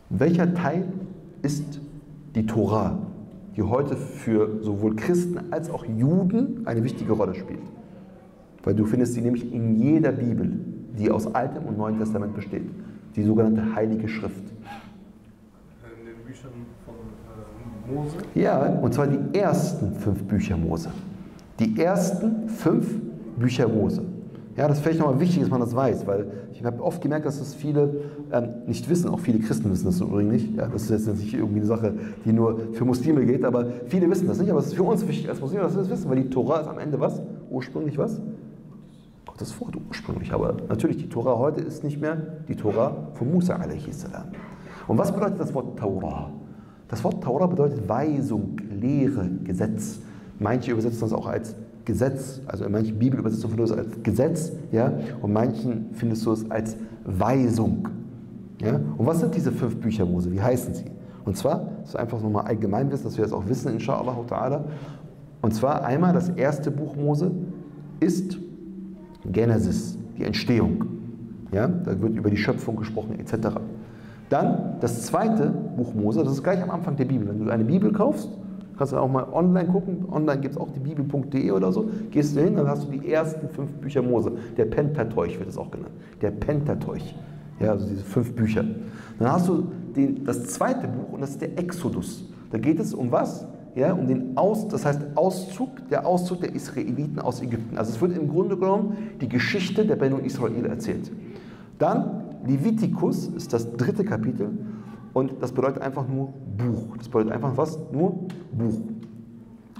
Welcher Teil ist die Tora, die heute für sowohl Christen als auch Juden eine wichtige Rolle spielt? Weil du findest sie nämlich in jeder Bibel, die aus Altem und Neuen Testament besteht. Die sogenannte Heilige Schrift. In den Büchern von äh, Mose? Ja, und zwar die ersten fünf Bücher Mose. Die ersten fünf Bücher Mose. Ja, das ist vielleicht nochmal wichtig, dass man das weiß, weil ich habe oft gemerkt, dass das viele ähm, nicht wissen, auch viele Christen wissen das übrigens nicht. Ja, das ist jetzt nicht irgendwie eine Sache, die nur für Muslime geht, aber viele wissen das nicht. Aber es ist für uns wichtig als Muslime, dass wir das wissen, weil die Tora ist am Ende was? Ursprünglich was? Gottes Wort ursprünglich, aber natürlich die Tora heute ist nicht mehr die Tora von Musa a s. Und was bedeutet das Wort Taurah? Das Wort Taurah bedeutet Weisung, Lehre, Gesetz. Manche übersetzen das auch als Gesetz, also in manchen Bibelübersetzungen findest du es als Gesetz, ja, und manchen findest du es als Weisung. Ja? Und was sind diese fünf Bücher Mose? Wie heißen sie? Und zwar, das ist einfach nochmal Allgemeinwissen, dass wir das auch wissen, inshallah ta'ala. Und zwar einmal das erste Buch Mose ist Genesis, die Entstehung. Ja, da wird über die Schöpfung gesprochen, et cetera. Dann das zweite Buch Mose, das ist gleich am Anfang der Bibel. Wenn du eine Bibel kaufst, kannst du auch mal online gucken. Online gibt es auch die Bibel punkt de oder so. Gehst du hin, dann hast du die ersten fünf Bücher Mose. Der Pentateuch wird es auch genannt. Der Pentateuch. Ja, also diese fünf Bücher. Dann hast du den, das zweite Buch und das ist der Exodus. Da geht es um was? Ja, um den Aus, das heißt Auszug, der Auszug der Israeliten aus Ägypten. Also es wird im Grunde genommen die Geschichte der Benu Israel erzählt. Dann Levitikus ist das dritte Kapitel und das bedeutet einfach nur Buch. Das bedeutet einfach was? Nur Buch.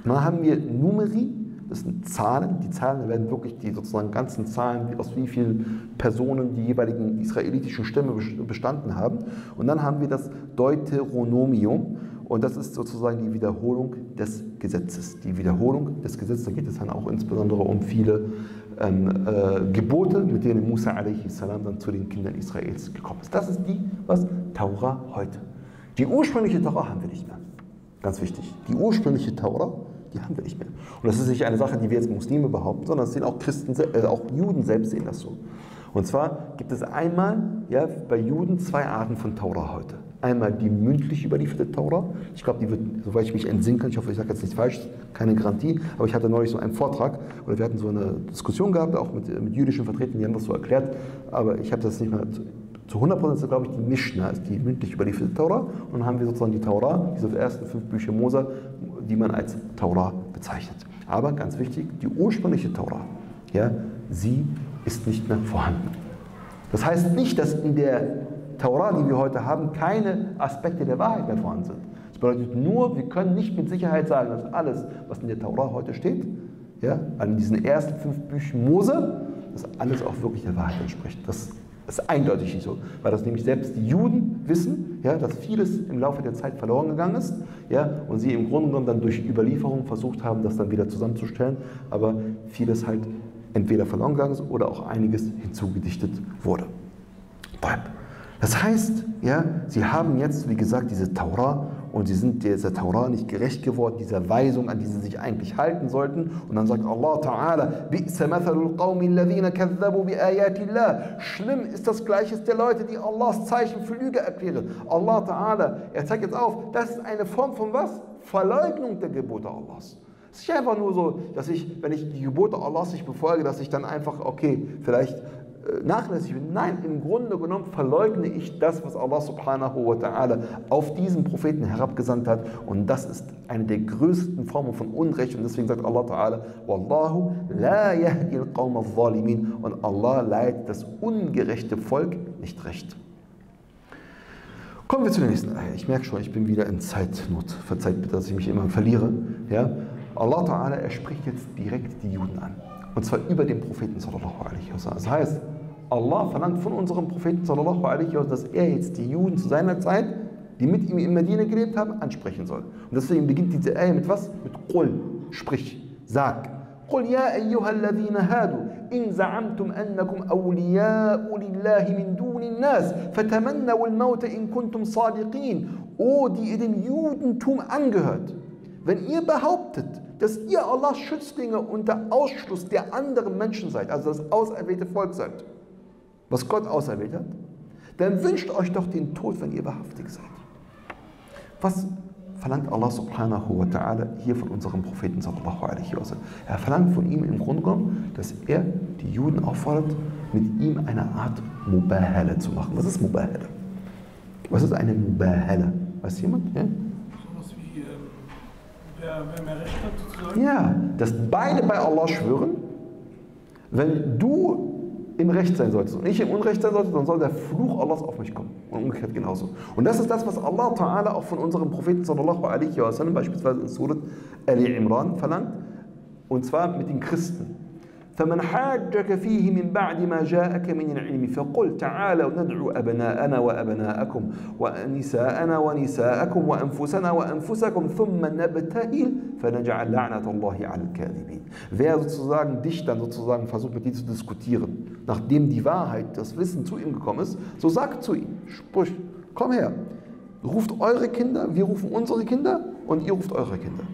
Dann haben wir Numeri, Das sind Zahlen, die Zahlen werden wirklich, die sozusagen ganzen Zahlen, aus wie vielen Personen die jeweiligen israelitischen Stämme bestanden haben. Und dann haben wir das Deuteronomium und das ist sozusagen die Wiederholung des Gesetzes. Die Wiederholung des Gesetzes, da geht es dann auch insbesondere um viele ähm, äh, Gebote, mit denen Musa a s. dann zu den Kindern Israels gekommen ist. Das ist die, was Taura heute. Die ursprüngliche Taura haben wir nicht mehr. Ganz wichtig, die ursprüngliche Taura, die haben wir nicht mehr. Und das ist nicht eine Sache, die wir jetzt Muslime behaupten, sondern das sehen auch Christen, äh, auch Juden selbst sehen das so. Und zwar gibt es einmal ja, bei Juden zwei Arten von Taura heute. Einmal die mündlich überlieferte Taura. Ich glaube, die wird, soweit ich mich entsinnen kann, ich hoffe, ich sage jetzt nichts falsch, keine Garantie, aber ich hatte neulich so einen Vortrag, oder wir hatten so eine Diskussion gehabt, auch mit, mit jüdischen Vertretern, die haben das so erklärt, aber ich habe das nicht mehr... Zu hundert Prozent glaube ich, die Mischna ist die mündlich überlieferte Taura. Und dann haben wir sozusagen die Taura, diese ersten fünf Bücher Mose, die man als Taura bezeichnet. Aber ganz wichtig, die ursprüngliche Taura, ja, sie ist nicht mehr vorhanden. Das heißt nicht, dass in der Taura, die wir heute haben, keine Aspekte der Wahrheit mehr vorhanden sind. Das bedeutet nur, wir können nicht mit Sicherheit sagen, dass alles, was in der Taura heute steht, ja, an diesen ersten fünf Büchern Mose, dass alles auch wirklich der Wahrheit entspricht. Das Das ist eindeutig nicht so, weil das nämlich selbst die Juden wissen, ja, dass vieles im Laufe der Zeit verloren gegangen ist, ja, und sie im Grunde genommen dann durch Überlieferung versucht haben, das dann wieder zusammenzustellen, aber vieles halt entweder verloren gegangen ist oder auch einiges hinzugedichtet wurde. Das heißt, ja, sie haben jetzt, wie gesagt, diese Taura und sie sind dieser Taura nicht gerecht geworden, dieser Weisung, an die sie sich eigentlich halten sollten. Und dann sagt Allah Ta'ala, schlimm ist das Gleichnis der Leute, die Allahs Zeichen für Lüge erklären. Allah Ta'ala, er zeigt jetzt auf, das ist eine Form von was? Verleugnung der Gebote Allahs. Es ist nicht einfach nur so, dass ich, wenn ich die Gebote Allahs nicht befolge, dass ich dann einfach, okay, vielleicht... nachlässig bin. Nein, im Grunde genommen verleugne ich das, was Allah subhanahu wa ta'ala auf diesen Propheten herabgesandt hat. Und das ist eine der größten Formen von Unrecht. Und deswegen sagt Allah ta'ala, Wallahu la yahdi al-qawm al-zalimin. Und Allah leitet das ungerechte Volk nicht recht. Kommen wir zu der nächsten Ayah. Ich merke schon, ich bin wieder in Zeitnot. Verzeiht bitte, dass ich mich immer verliere. Ja? Allah ta'ala, er spricht jetzt direkt die Juden an. Und zwar über den Propheten sallallahu alaihi wasallam. Das heißt, Allah verlangt von unserem Propheten sallallahu alaihi wasallam, dass er jetzt die Juden zu seiner Zeit, die mit ihm in Medina gelebt haben, ansprechen soll. Und deswegen beginnt diese Ayah mit was? Mit Qul, sprich, sag. Qul ya ayyuhalladhina hadu, in za'amtum annakum awliya'u lillahi min dunin nas, fatamannaw al-mauta in kuntum sadiqin. O, die ihr dem Judentum angehört, wenn ihr behauptet, dass ihr Allahs Schützlinge unter Ausschluss der anderen Menschen seid, also das auserwählte Volk seid, was Gott auserwählt hat, dann wünscht euch doch den Tod, wenn ihr wahrhaftig seid. Was verlangt Allah subhanahu wa ta'ala hier von unserem Propheten sallallahu alaihi wa sallam? Er verlangt von ihm im Grunde genommen, dass er die Juden auffordert, mit ihm eine Art Mubahala zu machen. Was ist Mubahala? Was ist eine Mubahala? Weiß jemand? Ja? Wenn er recht hat, sozusagen. Ja, dass beide bei Allah schwören, wenn du im Recht sein solltest und ich im Unrecht sein sollte, dann soll der Fluch Allahs auf mich kommen. Und umgekehrt genauso. Und das ist das, was Allah Ta'ala auch von unserem Propheten sallallahu alaihi wa sallam beispielsweise in Surat Ali Imran verlangt, und zwar mit den Christen. فَمَنْ حَاجَّكَ فِيهِ مِنْ بَعْدِ مَا جَاءَكَ مِنِ الْعِلْمِ فَقُلْ تَعَالَوْا نَدْعُوا أَبْنَاءَنَا وَأَبْنَاءَكُمْ وَنِسَاءَنَا وَنِسَاءَكُمْ وَأَنفُسَنَا وَأَنفُسَكُمْ ثُمَّ نَبْتَهِلْ فَنَجْعَلْ لَعْنَةَ اللَّهِ عَلَى الْكَاذِبِينَ. Wer sozusagen dich dann sozusagen versucht, mit dir zu diskutieren, nachdem die Wahrheit, das Wissen zu ihm gekommen ist, so sagt zu ihm, sprich, komm her, ruft eure Kinder, wir rufen unsere Kinder und ihr ruft eure Kinder.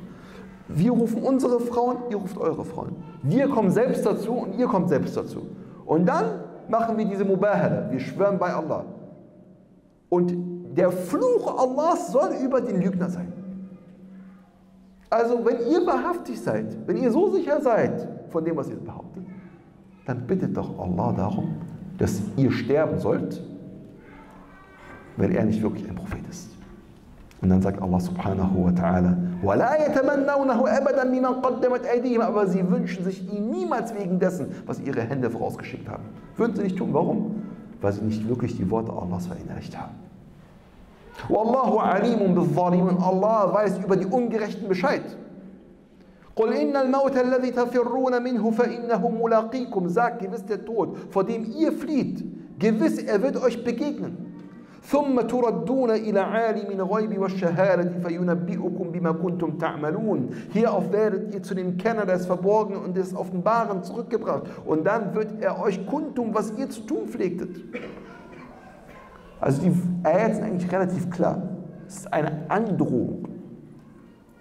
Wir rufen unsere Frauen, ihr ruft eure Frauen. Wir kommen selbst dazu und ihr kommt selbst dazu. Und dann machen wir diese Mubahala. Wir schwören bei Allah. Und der Fluch Allahs soll über den Lügner sein. Also wenn ihr wahrhaftig seid, wenn ihr so sicher seid von dem, was ihr behauptet, dann bittet doch Allah darum, dass ihr sterben sollt, wenn er nicht wirklich ein Prophet ist. Und dann sagt Allah subhanahu wa ta'ala, aber sie wünschen sich ihn niemals wegen dessen, was ihre Hände vorausgeschickt haben. Würden sie nicht tun. Warum? Weil sie nicht wirklich die Worte Allahs verinnerlicht haben. Wallahu alimun bizzalimin. Allah weiß über die Ungerechten Bescheid. قُلْ إِنَّ الْمَوْتَ الَّذِي تَفِرُّونَ مِنْهُ فَإِنَّهُ مُلَاقِيكُم. Sagt, gewiss der Tod, vor dem ihr flieht, gewiss, er wird euch begegnen. ثُمَّ تُرَدُّونَ إِلَى عَالِمِ الْغَيْبِ وَالشَّهَادَةِ فَيُنَبِّئُكُم بِمَا كُنْتُمْ تَعْمَلُونَ. Hierauf werdet ihr zu dem Kenner des Verborgenen und des Offenbaren zurückgebracht. Und dann wird er euch kundtun, was ihr zu tun pflegtet. Also die Ayat sind eigentlich relativ klar. Es ist eine Androhung.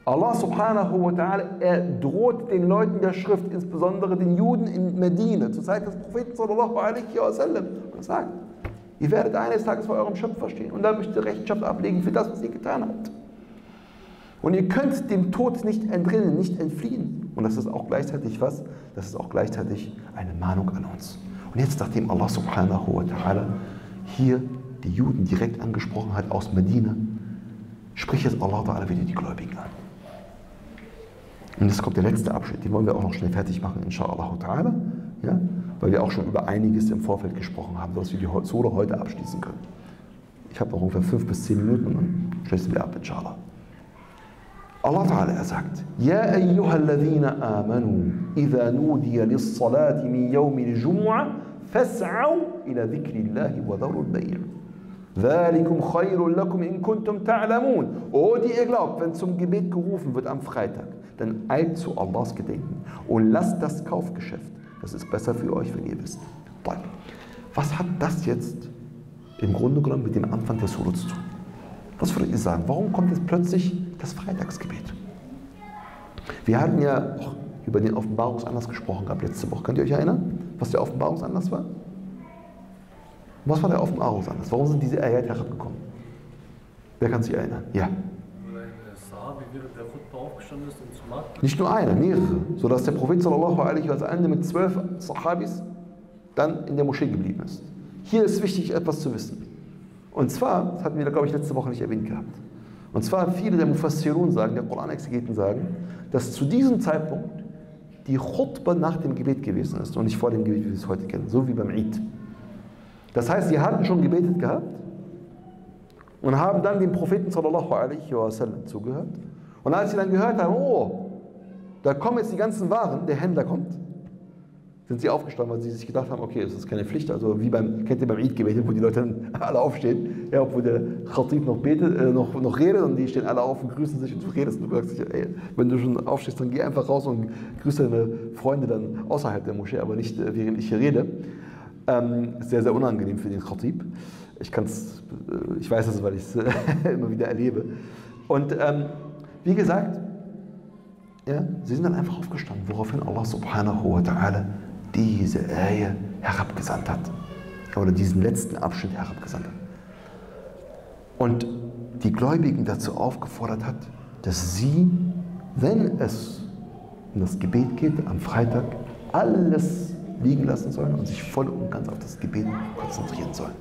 Allah subhanahu wa ta'ala, er droht den Leuten der Schrift, insbesondere den Juden in Medina, zur Zeit des Propheten sallallahu alaihi wa sallam, und sagt, ihr werdet eines Tages vor eurem Schöpfer stehen und dann müsst ihr Rechenschaft ablegen für das, was ihr getan habt. Und ihr könnt dem Tod nicht entrinnen, nicht entfliehen. Und das ist auch gleichzeitig was? Das ist auch gleichzeitig eine Mahnung an uns. Und jetzt, nachdem Allah subhanahu wa ta'ala hier die Juden direkt angesprochen hat aus Medina, spricht jetzt Allah ta'ala wieder die Gläubigen an. Und jetzt kommt der letzte Abschnitt, den wollen wir auch noch schnell fertig machen, inshallah ta'ala, ja? Weil wir auch schon über einiges im Vorfeld gesprochen haben, sodass wir die Sura heute abschließen können. Ich habe noch ungefähr fünf bis zehn Minuten und dann schließen wir ab, inshallah. Allah ta'ala, er sagt, يَا أَيُّهَا الَّذِينَ آمَنُوا إِذَا نُودِيَ لِلصَّلَاةِ مِنْ يَوْمِ الْجُمُعَةِ فَاسْعَوْا إِلَى ذِكْرِ اللَّهِ وَذَرُوا الْبَيْعَ ذَلِكُمْ خَيْرٌ لَكُمْ إِن كُنْتُمْ تَعْلَمُونَ. O die ihr glaubt, wenn zum Gebet gerufen wird am Freitag, dann eilt zu Allahs Gedenken und lasst das Kaufgeschäft. Das ist besser für euch, wenn ihr wisst. Was hat das jetzt im Grunde genommen mit dem Anfang der Sura zu tun? Was würdet ihr sagen? Warum kommt jetzt plötzlich das Freitagsgebet? Wir hatten ja auch über den Offenbarungsanlass gesprochen gehabt letzte Woche. Könnt ihr euch erinnern, was der Offenbarungsanlass war? Was war der Offenbarungsanlass? Warum sind diese Ayat herabgekommen? Wer kann sich erinnern? Ja. Der Khutbah aufgestanden ist und zu Markt. Nicht nur einer, mehrere. Sodass der Prophet sallallahu alaihi wa sallam mit zwölf Sahabis dann in der Moschee geblieben ist. Hier ist wichtig, etwas zu wissen. Und zwar, das hatten wir, glaube ich, letzte Woche nicht erwähnt gehabt. Und zwar, viele der Mufassirun sagen, der Koran-Exegeten sagen, dass zu diesem Zeitpunkt die Khutbah nach dem Gebet gewesen ist und nicht vor dem Gebet, wie wir es heute kennen. So wie beim Eid. Das heißt, sie hatten schon gebetet gehabt und haben dann dem Propheten sallallahu alaihi wa sallam zugehört. Und als sie dann gehört haben, oh, da kommen jetzt die ganzen Waren, der Händler kommt, sind sie aufgestanden, weil sie sich gedacht haben, okay, das ist keine Pflicht, also wie beim, kennt ihr beim Eid-Gebet, wo die Leute dann alle aufstehen, ja, obwohl der Khatib noch betet, äh, noch, noch redet und die stehen alle auf und grüßen sich und du redest und du sagst, ey, wenn du schon aufstehst, dann geh einfach raus und grüße deine Freunde dann außerhalb der Moschee, aber nicht äh, während ich hier rede. Ähm, sehr, sehr unangenehm für den Khatib. Ich kann's, äh, ich weiß das, weil ich es äh, immer wieder erlebe. Und, ähm, wie gesagt, ja, sie sind dann einfach aufgestanden, woraufhin Allah subhanahu wa ta'ala diese Ayah herabgesandt hat. Oder diesen letzten Abschnitt herabgesandt hat. Und die Gläubigen dazu aufgefordert hat, dass sie, wenn es um das Gebet geht, am Freitag alles liegen lassen sollen und sich voll und ganz auf das Gebet konzentrieren sollen.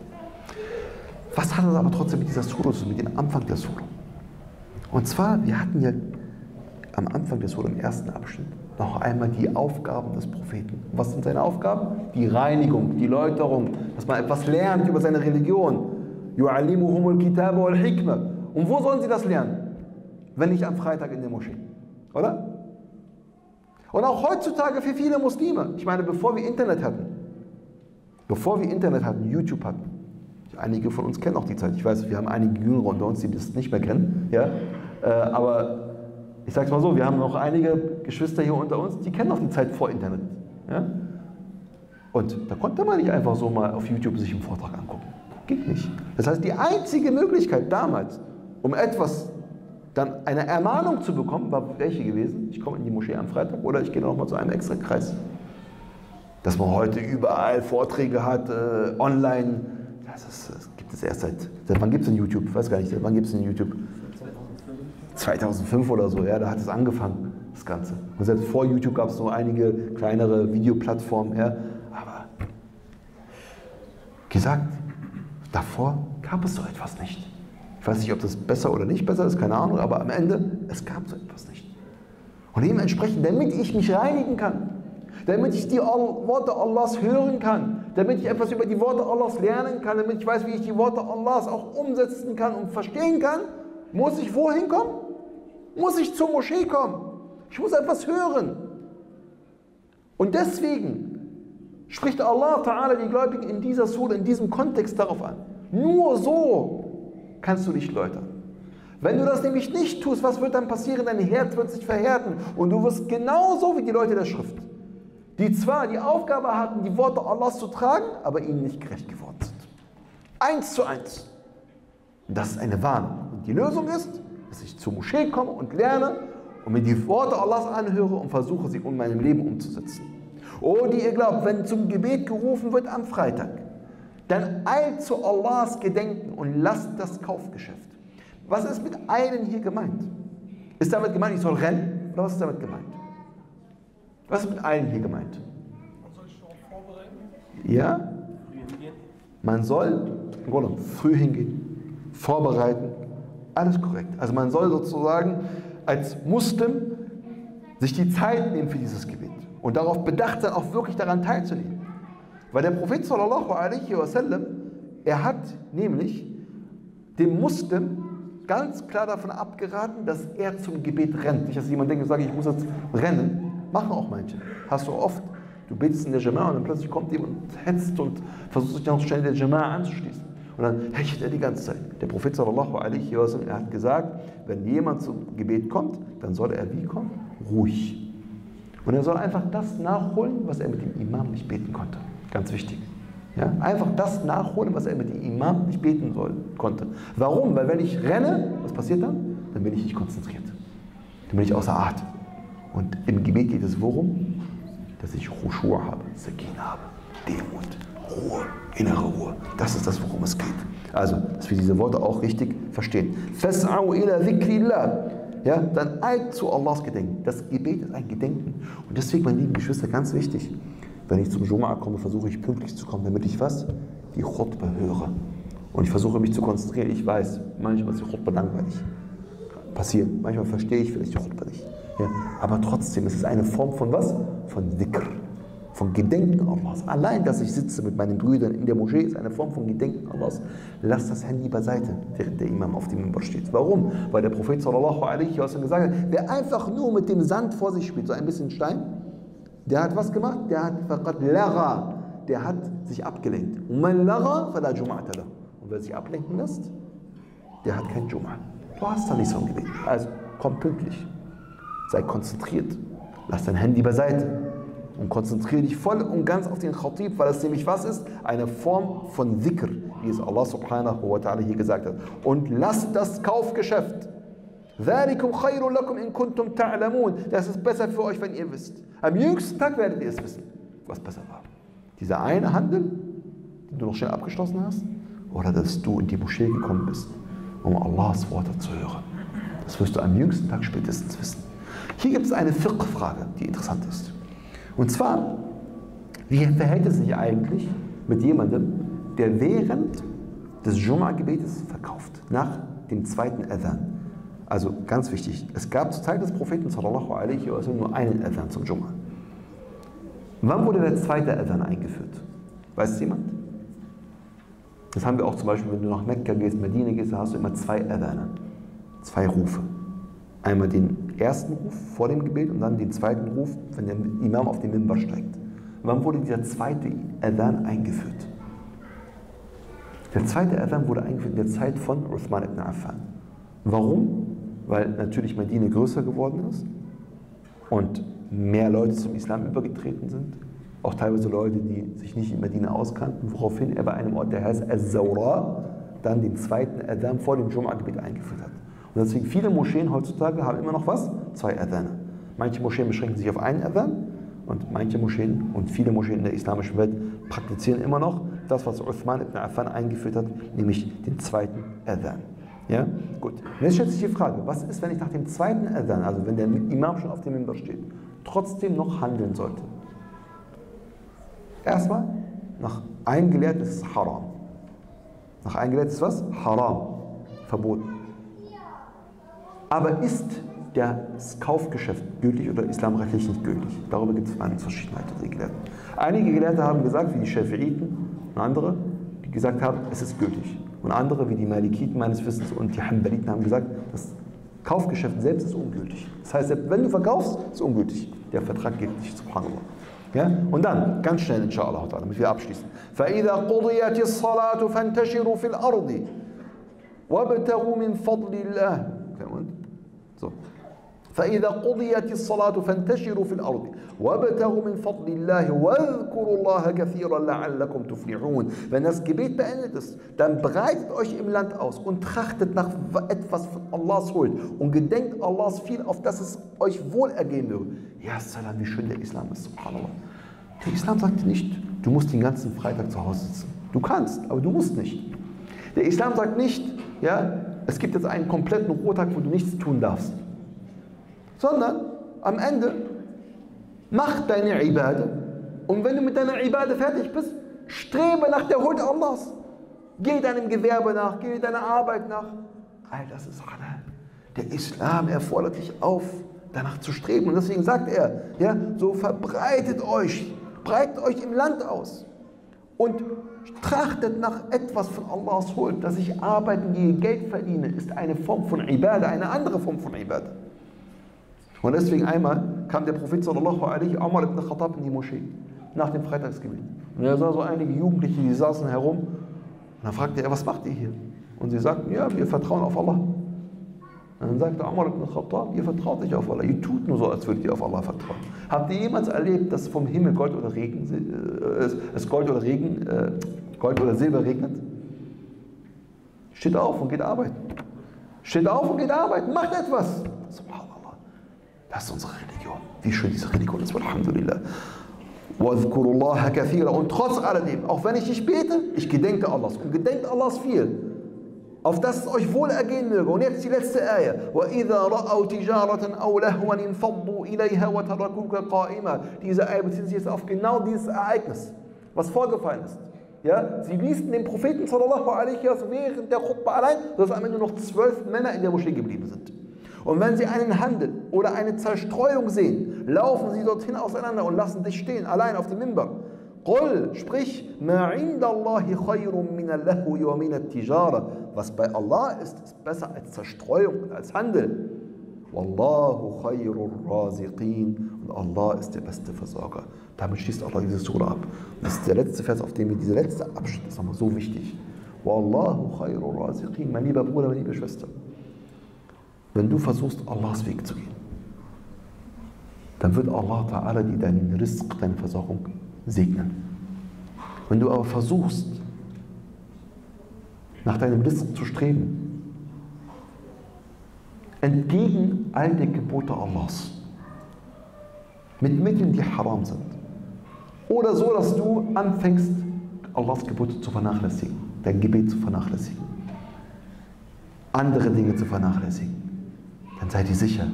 Was hat das aber trotzdem mit dieser Sura zu tun, mit dem Anfang der Sura? Und zwar, wir hatten ja am Anfang des Sura, im ersten Abschnitt, noch einmal die Aufgaben des Propheten. Was sind seine Aufgaben? Die Reinigung, die Läuterung, dass man etwas lernt über seine Religion. Yu'allimuhumul kitaba wal hikma. Und wo sollen sie das lernen? Wenn nicht am Freitag in der Moschee. Oder? Und auch heutzutage für viele Muslime. Ich meine, bevor wir Internet hatten, bevor wir Internet hatten, YouTube hatten, einige von uns kennen auch die Zeit. Ich weiß, wir haben einige Jüngere unter uns, die das nicht mehr kennen. Ja? Äh, aber ich sag's mal so, wir haben noch einige Geschwister hier unter uns, die kennen auch die Zeit vor Internet. Ja? Und da konnte man nicht einfach so mal auf YouTube sich einen Vortrag angucken. Geht nicht. Das heißt, die einzige Möglichkeit damals, um etwas, dann eine Ermahnung zu bekommen, war welche gewesen? Ich komme in die Moschee am Freitag oder ich gehe nochmal zu einem extra Kreis. Dass man heute überall Vorträge hat, äh, online. Das, ist, das gibt es erst seit, seit wann gibt es denn YouTube? Ich weiß gar nicht, seit wann gibt es denn YouTube? zweitausendfünf oder so, ja, da hat es angefangen, das Ganze. Und selbst vor YouTube gab es nur einige kleinere Videoplattformen, ja, aber gesagt, davor gab es so etwas nicht. Ich weiß nicht, ob das besser oder nicht besser ist, keine Ahnung, aber am Ende, es gab so etwas nicht. Und dementsprechend, damit ich mich reinigen kann, damit ich die Worte Allahs hören kann, damit ich etwas über die Worte Allahs lernen kann, damit ich weiß, wie ich die Worte Allahs auch umsetzen kann und verstehen kann, muss ich wohin kommen? Muss ich zur Moschee kommen? Ich muss etwas hören. Und deswegen spricht Allah Ta'ala die Gläubigen in dieser Sura, in diesem Kontext darauf an. Nur so kannst du dich läutern. Wenn du das nämlich nicht tust, was wird dann passieren? Dein Herz wird sich verhärten und du wirst genauso wie die Leute der Schrift, die zwar die Aufgabe hatten, die Worte Allahs zu tragen, aber ihnen nicht gerecht geworden sind. Eins zu eins. Das ist eine Warnung. Und die Lösung ist, dass ich zur Moschee komme und lerne und mir die Worte Allahs anhöre und versuche, sie in meinem Leben umzusetzen. Oh, die ihr glaubt, wenn zum Gebet gerufen wird am Freitag, dann eilt zu Allahs Gedenken und lasst das Kaufgeschäft. Was ist mit eilen hier gemeint? Ist damit gemeint, ich soll rennen? Oder was ist damit gemeint? Was ist mit eilen hier gemeint? Man soll sich darauf vorbereiten. Ja? Früh hingehen. Man soll früh hingehen, vorbereiten, alles korrekt. Also man soll sozusagen als Muslim sich die Zeit nehmen für dieses Gebet und darauf bedacht sein, auch wirklich daran teilzunehmen. Weil der Prophet sallallahu alaihi wasallam, er hat nämlich dem Muslim ganz klar davon abgeraten, dass er zum Gebet rennt. Nicht, dass jemand denkt und sagt, ich muss jetzt rennen. Machen auch manche. Hast du oft. Du betest in der Jama'a und dann plötzlich kommt jemand und hetzt und versucht sich noch schnell der Jama'a anzuschließen. Und dann hechtet er die ganze Zeit. Der Prophet sallallahu alaihi wasallam, er hat gesagt, wenn jemand zum Gebet kommt, dann soll er wie kommen? Ruhig. Und er soll einfach das nachholen, was er mit dem Imam nicht beten konnte. Ganz wichtig. Ja, einfach das nachholen, was er mit dem Imam nicht beten soll, konnte. Warum? Weil wenn ich renne, was passiert dann? Dann bin ich nicht konzentriert. Dann bin ich außer Atem. Und im Gebet geht es worum? Dass ich Khushu' habe, Sakina habe, Demut, Ruhe, innere Ruhe. Das ist das, worum es geht. Also, dass wir diese Worte auch richtig verstehen. Fas'au ila dhikrillah. Ja, dann eilt zu Allahs Gedenken. Das Gebet ist ein Gedenken. Und deswegen, meine lieben Geschwister, ganz wichtig. Wenn ich zum Jumu'ah komme, versuche ich pünktlich zu kommen, damit ich was? Die Khutbah höre. Und ich versuche mich zu konzentrieren. Ich weiß, manchmal ist die Khutbah langweilig. Passiert. Manchmal verstehe ich vielleicht die Khutbah nicht. Ja? Aber trotzdem, es ist eine Form von was? Von Dhikr. Von Gedenken Allahs. Allein, dass ich sitze mit meinen Brüdern in der Moschee, ist eine Form von Gedenken Allahs. Lass das Handy beiseite, während der Imam auf dem Minbar steht. Warum? Weil der Prophet sallallahu alaihi wasallam gesagt hat, wer einfach nur mit dem Sand vor sich spielt, so ein bisschen Stein, der hat was gemacht? Der hat faqad lagha. Der hat sich abgelenkt. Und man lagha fala jum'ata lah. Und wer sich ablenken lässt, der hat kein Jum'ah. Du hast da nichts vom Gebet. Also komm pünktlich. Sei konzentriert. Lass dein Handy beiseite. Und konzentriere dich voll und ganz auf den Khatib, weil das nämlich was ist? Eine Form von Dhikr, wie es Allah subhanahu wa ta'ala hier gesagt hat. Und lass das Kaufgeschäft. ذَلِكُمْ خَيْرٌ لَكُمْ إِن كُنْتُمْ تَعْلَمُونَ. Das ist besser für euch, wenn ihr wisst. Am jüngsten Tag werdet ihr es wissen, was besser war. Dieser eine Handel, den du noch schnell abgeschlossen hast, oder dass du in die Moschee gekommen bist, um Allahs Worte zu hören. Das wirst du am jüngsten Tag spätestens wissen. Hier gibt es eine Fiqh-Frage, die interessant ist. Und zwar, wie verhält es sich eigentlich mit jemandem, der während des Jumu'ah-Gebetes verkauft, nach dem zweiten Adhan? Also ganz wichtig, es gab zur Zeit des Propheten sallallahu alaihi wasallam nur einen Adhan zum Jumu'ah. Wann wurde der zweite Adhan eingeführt? Weiß jemand? Das haben wir auch zum Beispiel, wenn du nach Mekka gehst, Medina gehst, da hast du immer zwei Adhane, zwei Rufe. Einmal den ersten Ruf vor dem Gebet und dann den zweiten Ruf, wenn der Imam auf den Minbar steigt. Wann wurde dieser zweite Adhan eingeführt? Der zweite Adhan wurde eingeführt in der Zeit von Uthman ibn Affan. Warum? Weil natürlich Medina größer geworden ist und mehr Leute zum Islam übergetreten sind. Auch teilweise Leute, die sich nicht in Medina auskannten, woraufhin er bei einem Ort, der heißt Al-Zawra, dann den zweiten Adhan vor dem Jumu'ah-Gebet eingeführt hat. Und deswegen viele Moscheen heutzutage haben immer noch was? Zwei Adhane. Manche Moscheen beschränken sich auf einen Adhan und manche Moscheen und viele Moscheen in der islamischen Welt praktizieren immer noch das, was Uthman ibn Affan eingeführt hat, nämlich den zweiten Adhan. Ja, gut. Jetzt stellt sich die Frage, was ist, wenn ich nach dem zweiten Adhan, also wenn der Imam schon auf dem Minbar steht, trotzdem noch handeln sollte? Erstmal, nach einem Gelehrten ist es haram. Nach einem Gelehrten ist was? Haram. Verboten. Aber ist das Kaufgeschäft gültig oder islamrechtlich nicht gültig? Darüber gibt es Meinungsverschiedenheiten unter den Gelehrten. Einige Gelehrte haben gesagt, wie die Schäfiiten und andere, die gesagt haben, es ist gültig. Und andere, wie die Malikiten meines Wissens und die Hanbaliten, haben gesagt, das Kaufgeschäft selbst ist ungültig. Das heißt, selbst wenn du verkaufst, ist es ungültig. Der Vertrag gilt nicht, subhanallah. Ja? Und dann, ganz schnell, inshallah, damit wir abschließen. فَإِذَا قُضِيَتِ الصَّلَاةُ فَانْتَشِرُوا فِي الْأَرْضِ وَابْتَغُوا مِنْ فَضْلِ اللَّهِ. So. فَإِذَا قُضِيَتِ الصَّلَاةُ فَانْتَشِرُوا فِي الْأَرْضِ وَابْتَغُوا مِنْ فَضْلِ اللَّهِ وَاذْكُرُوا اللَّهَ كَثِيرًا لَعَلَّكُمْ تُفْلِحُونَ. Wenn das Gebet beendet ist, dann breitet euch im Land aus und trachtet nach etwas von Allahs Huld und gedenkt Allahs viel, auf das es euch wohlergehen möge. Ja, Salam, wie schön der Islam ist, subhanallah. Der Islam sagt nicht, du musst den ganzen Freitag zu Hause sitzen. Du kannst, aber du musst nicht. Der Islam sagt nicht, ja, es gibt jetzt einen kompletten Ruhetag, wo du nichts tun darfst. Sondern am Ende mach deine Ibadah, und wenn du mit deiner Ibadah fertig bist, strebe nach der Huld Allahs. Geh deinem Gewerbe nach, geh deiner Arbeit nach. All das ist Halal. Der Islam, er fordert dich auf, danach zu streben. Und deswegen sagt er, ja, so verbreitet euch, breitet euch im Land aus und trachtet nach etwas von Allahs Huld. Dass ich arbeiten gehe, Geld verdiene, ist eine Form von Ibadah, eine andere Form von Ibadah. Und deswegen einmal kam der Prophet sallallahu alaihi Umar ibn al-Khattab in die Moschee nach dem Freitagsgebet. Und er sah so einige Jugendliche, die saßen herum. Und dann fragte er, was macht ihr hier? Und sie sagten, ja, wir vertrauen auf Allah. Und dann sagte Umar ibn al-Khattab, ihr vertraut nicht auf Allah. Ihr tut nur so, als würdet ihr auf Allah vertrauen. Habt ihr jemals erlebt, dass vom Himmel Gold oder Regen, äh, es Gold oder Regen, äh, Gold oder Silber regnet? Steht auf und geht arbeiten. Steht auf und geht arbeiten. Macht etwas. Subhanallah. Das ist unsere Religion. Wie schön diese Religion ist. Alhamdulillah. Und trotz alledem, auch wenn ich nicht bete, ich gedenke Allahs. Und gedenkt Allahs viel. Auf das es euch wohl ergehen möge. Und jetzt die letzte Ayah. Diese Ayah bezieht sich jetzt auf genau dieses Ereignis, was vorgefallen ist. Ja? Sie ließen den Propheten sallallahu alaihi wasallam während der Khutbah allein, dass am Ende noch zwölf Männer in der Moschee geblieben sind. Und wenn sie einen Handel oder eine Zerstreuung sehen, laufen sie dorthin auseinander und lassen dich stehen, allein auf dem Minbar. Qul, sprich, ma inda Allahi khayrun min al-lahwi wa min al-tijara. Was bei Allah ist, ist besser als Zerstreuung und als Handel. Wallahu khayrur raziqin. Und Allah ist der beste Versorger. Damit schließt Allah diese Sura ab. Das ist der letzte Vers, auf dem wir diese letzte Abschnitt, das ist nochmal so wichtig. Wallahu khayrur raziqin. Mein lieber Bruder, meine liebe Schwester. Wenn du versuchst, Allahs Weg zu gehen, dann wird Allah Ta'ala dir deinen Rizq, deine Versorgung segnen. Wenn du aber versuchst, nach deinem Rizq zu streben, entgegen all der Gebote Allahs, mit Mitteln, die haram sind, oder so, dass du anfängst, Allahs Gebote zu vernachlässigen, dein Gebet zu vernachlässigen, andere Dinge zu vernachlässigen, dann sei dir sicher,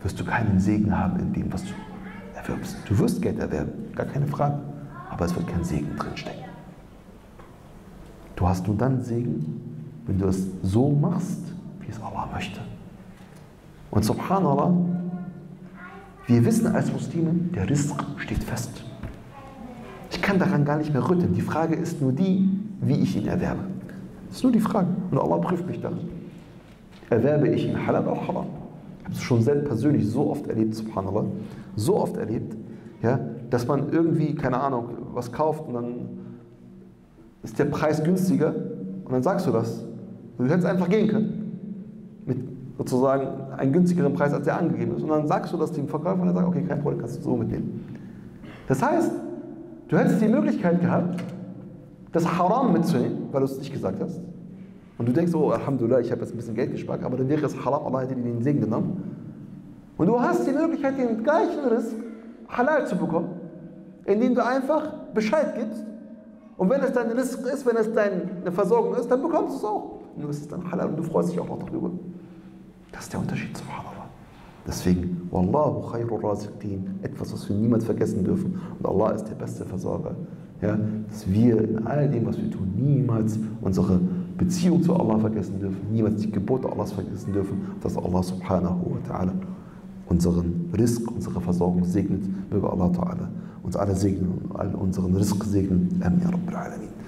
wirst du keinen Segen haben in dem, was du erwirbst. Du wirst Geld erwerben, gar keine Frage, aber es wird kein Segen drinstecken. Du hast nur dann Segen, wenn du es so machst, wie es Allah möchte. Und subhanallah, wir wissen als Muslime, der Rizq steht fest. Ich kann daran gar nicht mehr rütteln. Die Frage ist nur die, wie ich ihn erwerbe. Das ist nur die Frage. Und Allah prüft mich darin. Erwerbe ich ihn halal oder haram? Ich habe es schon selbst persönlich so oft erlebt, subhanallah, so oft erlebt, ja, dass man irgendwie, keine Ahnung, was kauft und dann ist der Preis günstiger und dann sagst du das. Du hättest einfach gehen können, mit sozusagen einem günstigeren Preis, als der angegeben ist. Und dann sagst du das dem Verkäufer und er sagt, okay, kein Problem, kannst du so mitnehmen. Das heißt, du hättest die Möglichkeit gehabt, das Haram mitzunehmen, weil du es nicht gesagt hast. Und du denkst, oh, Alhamdulillah, ich habe jetzt ein bisschen Geld gespart, aber dann wäre es haram, Allah hätte dir den Segen genommen. Und du hast die Möglichkeit, den gleichen Rizq halal zu bekommen, indem du einfach Bescheid gibst. Und wenn es dein Rizq ist, wenn es deine Versorgung ist, dann bekommst du es auch. Nur ist es dann halal und du freust dich auch noch darüber. Das ist der Unterschied, subhanallah. Deswegen, Wallahu khayrur raziqin, etwas, was wir niemals vergessen dürfen. Und Allah ist der beste Versorger. Ja, dass wir in all dem, was wir tun, niemals unsere Beziehung zu Allah vergessen dürfen, niemals die Gebote Allahs vergessen dürfen, dass Allah subhanahu wa ta'ala unseren Rizq, unsere Versorgung segnet. Möge Allah ta'ala uns alle segnen und all unseren Rizq segnen. Amin, Rabbil Alamin.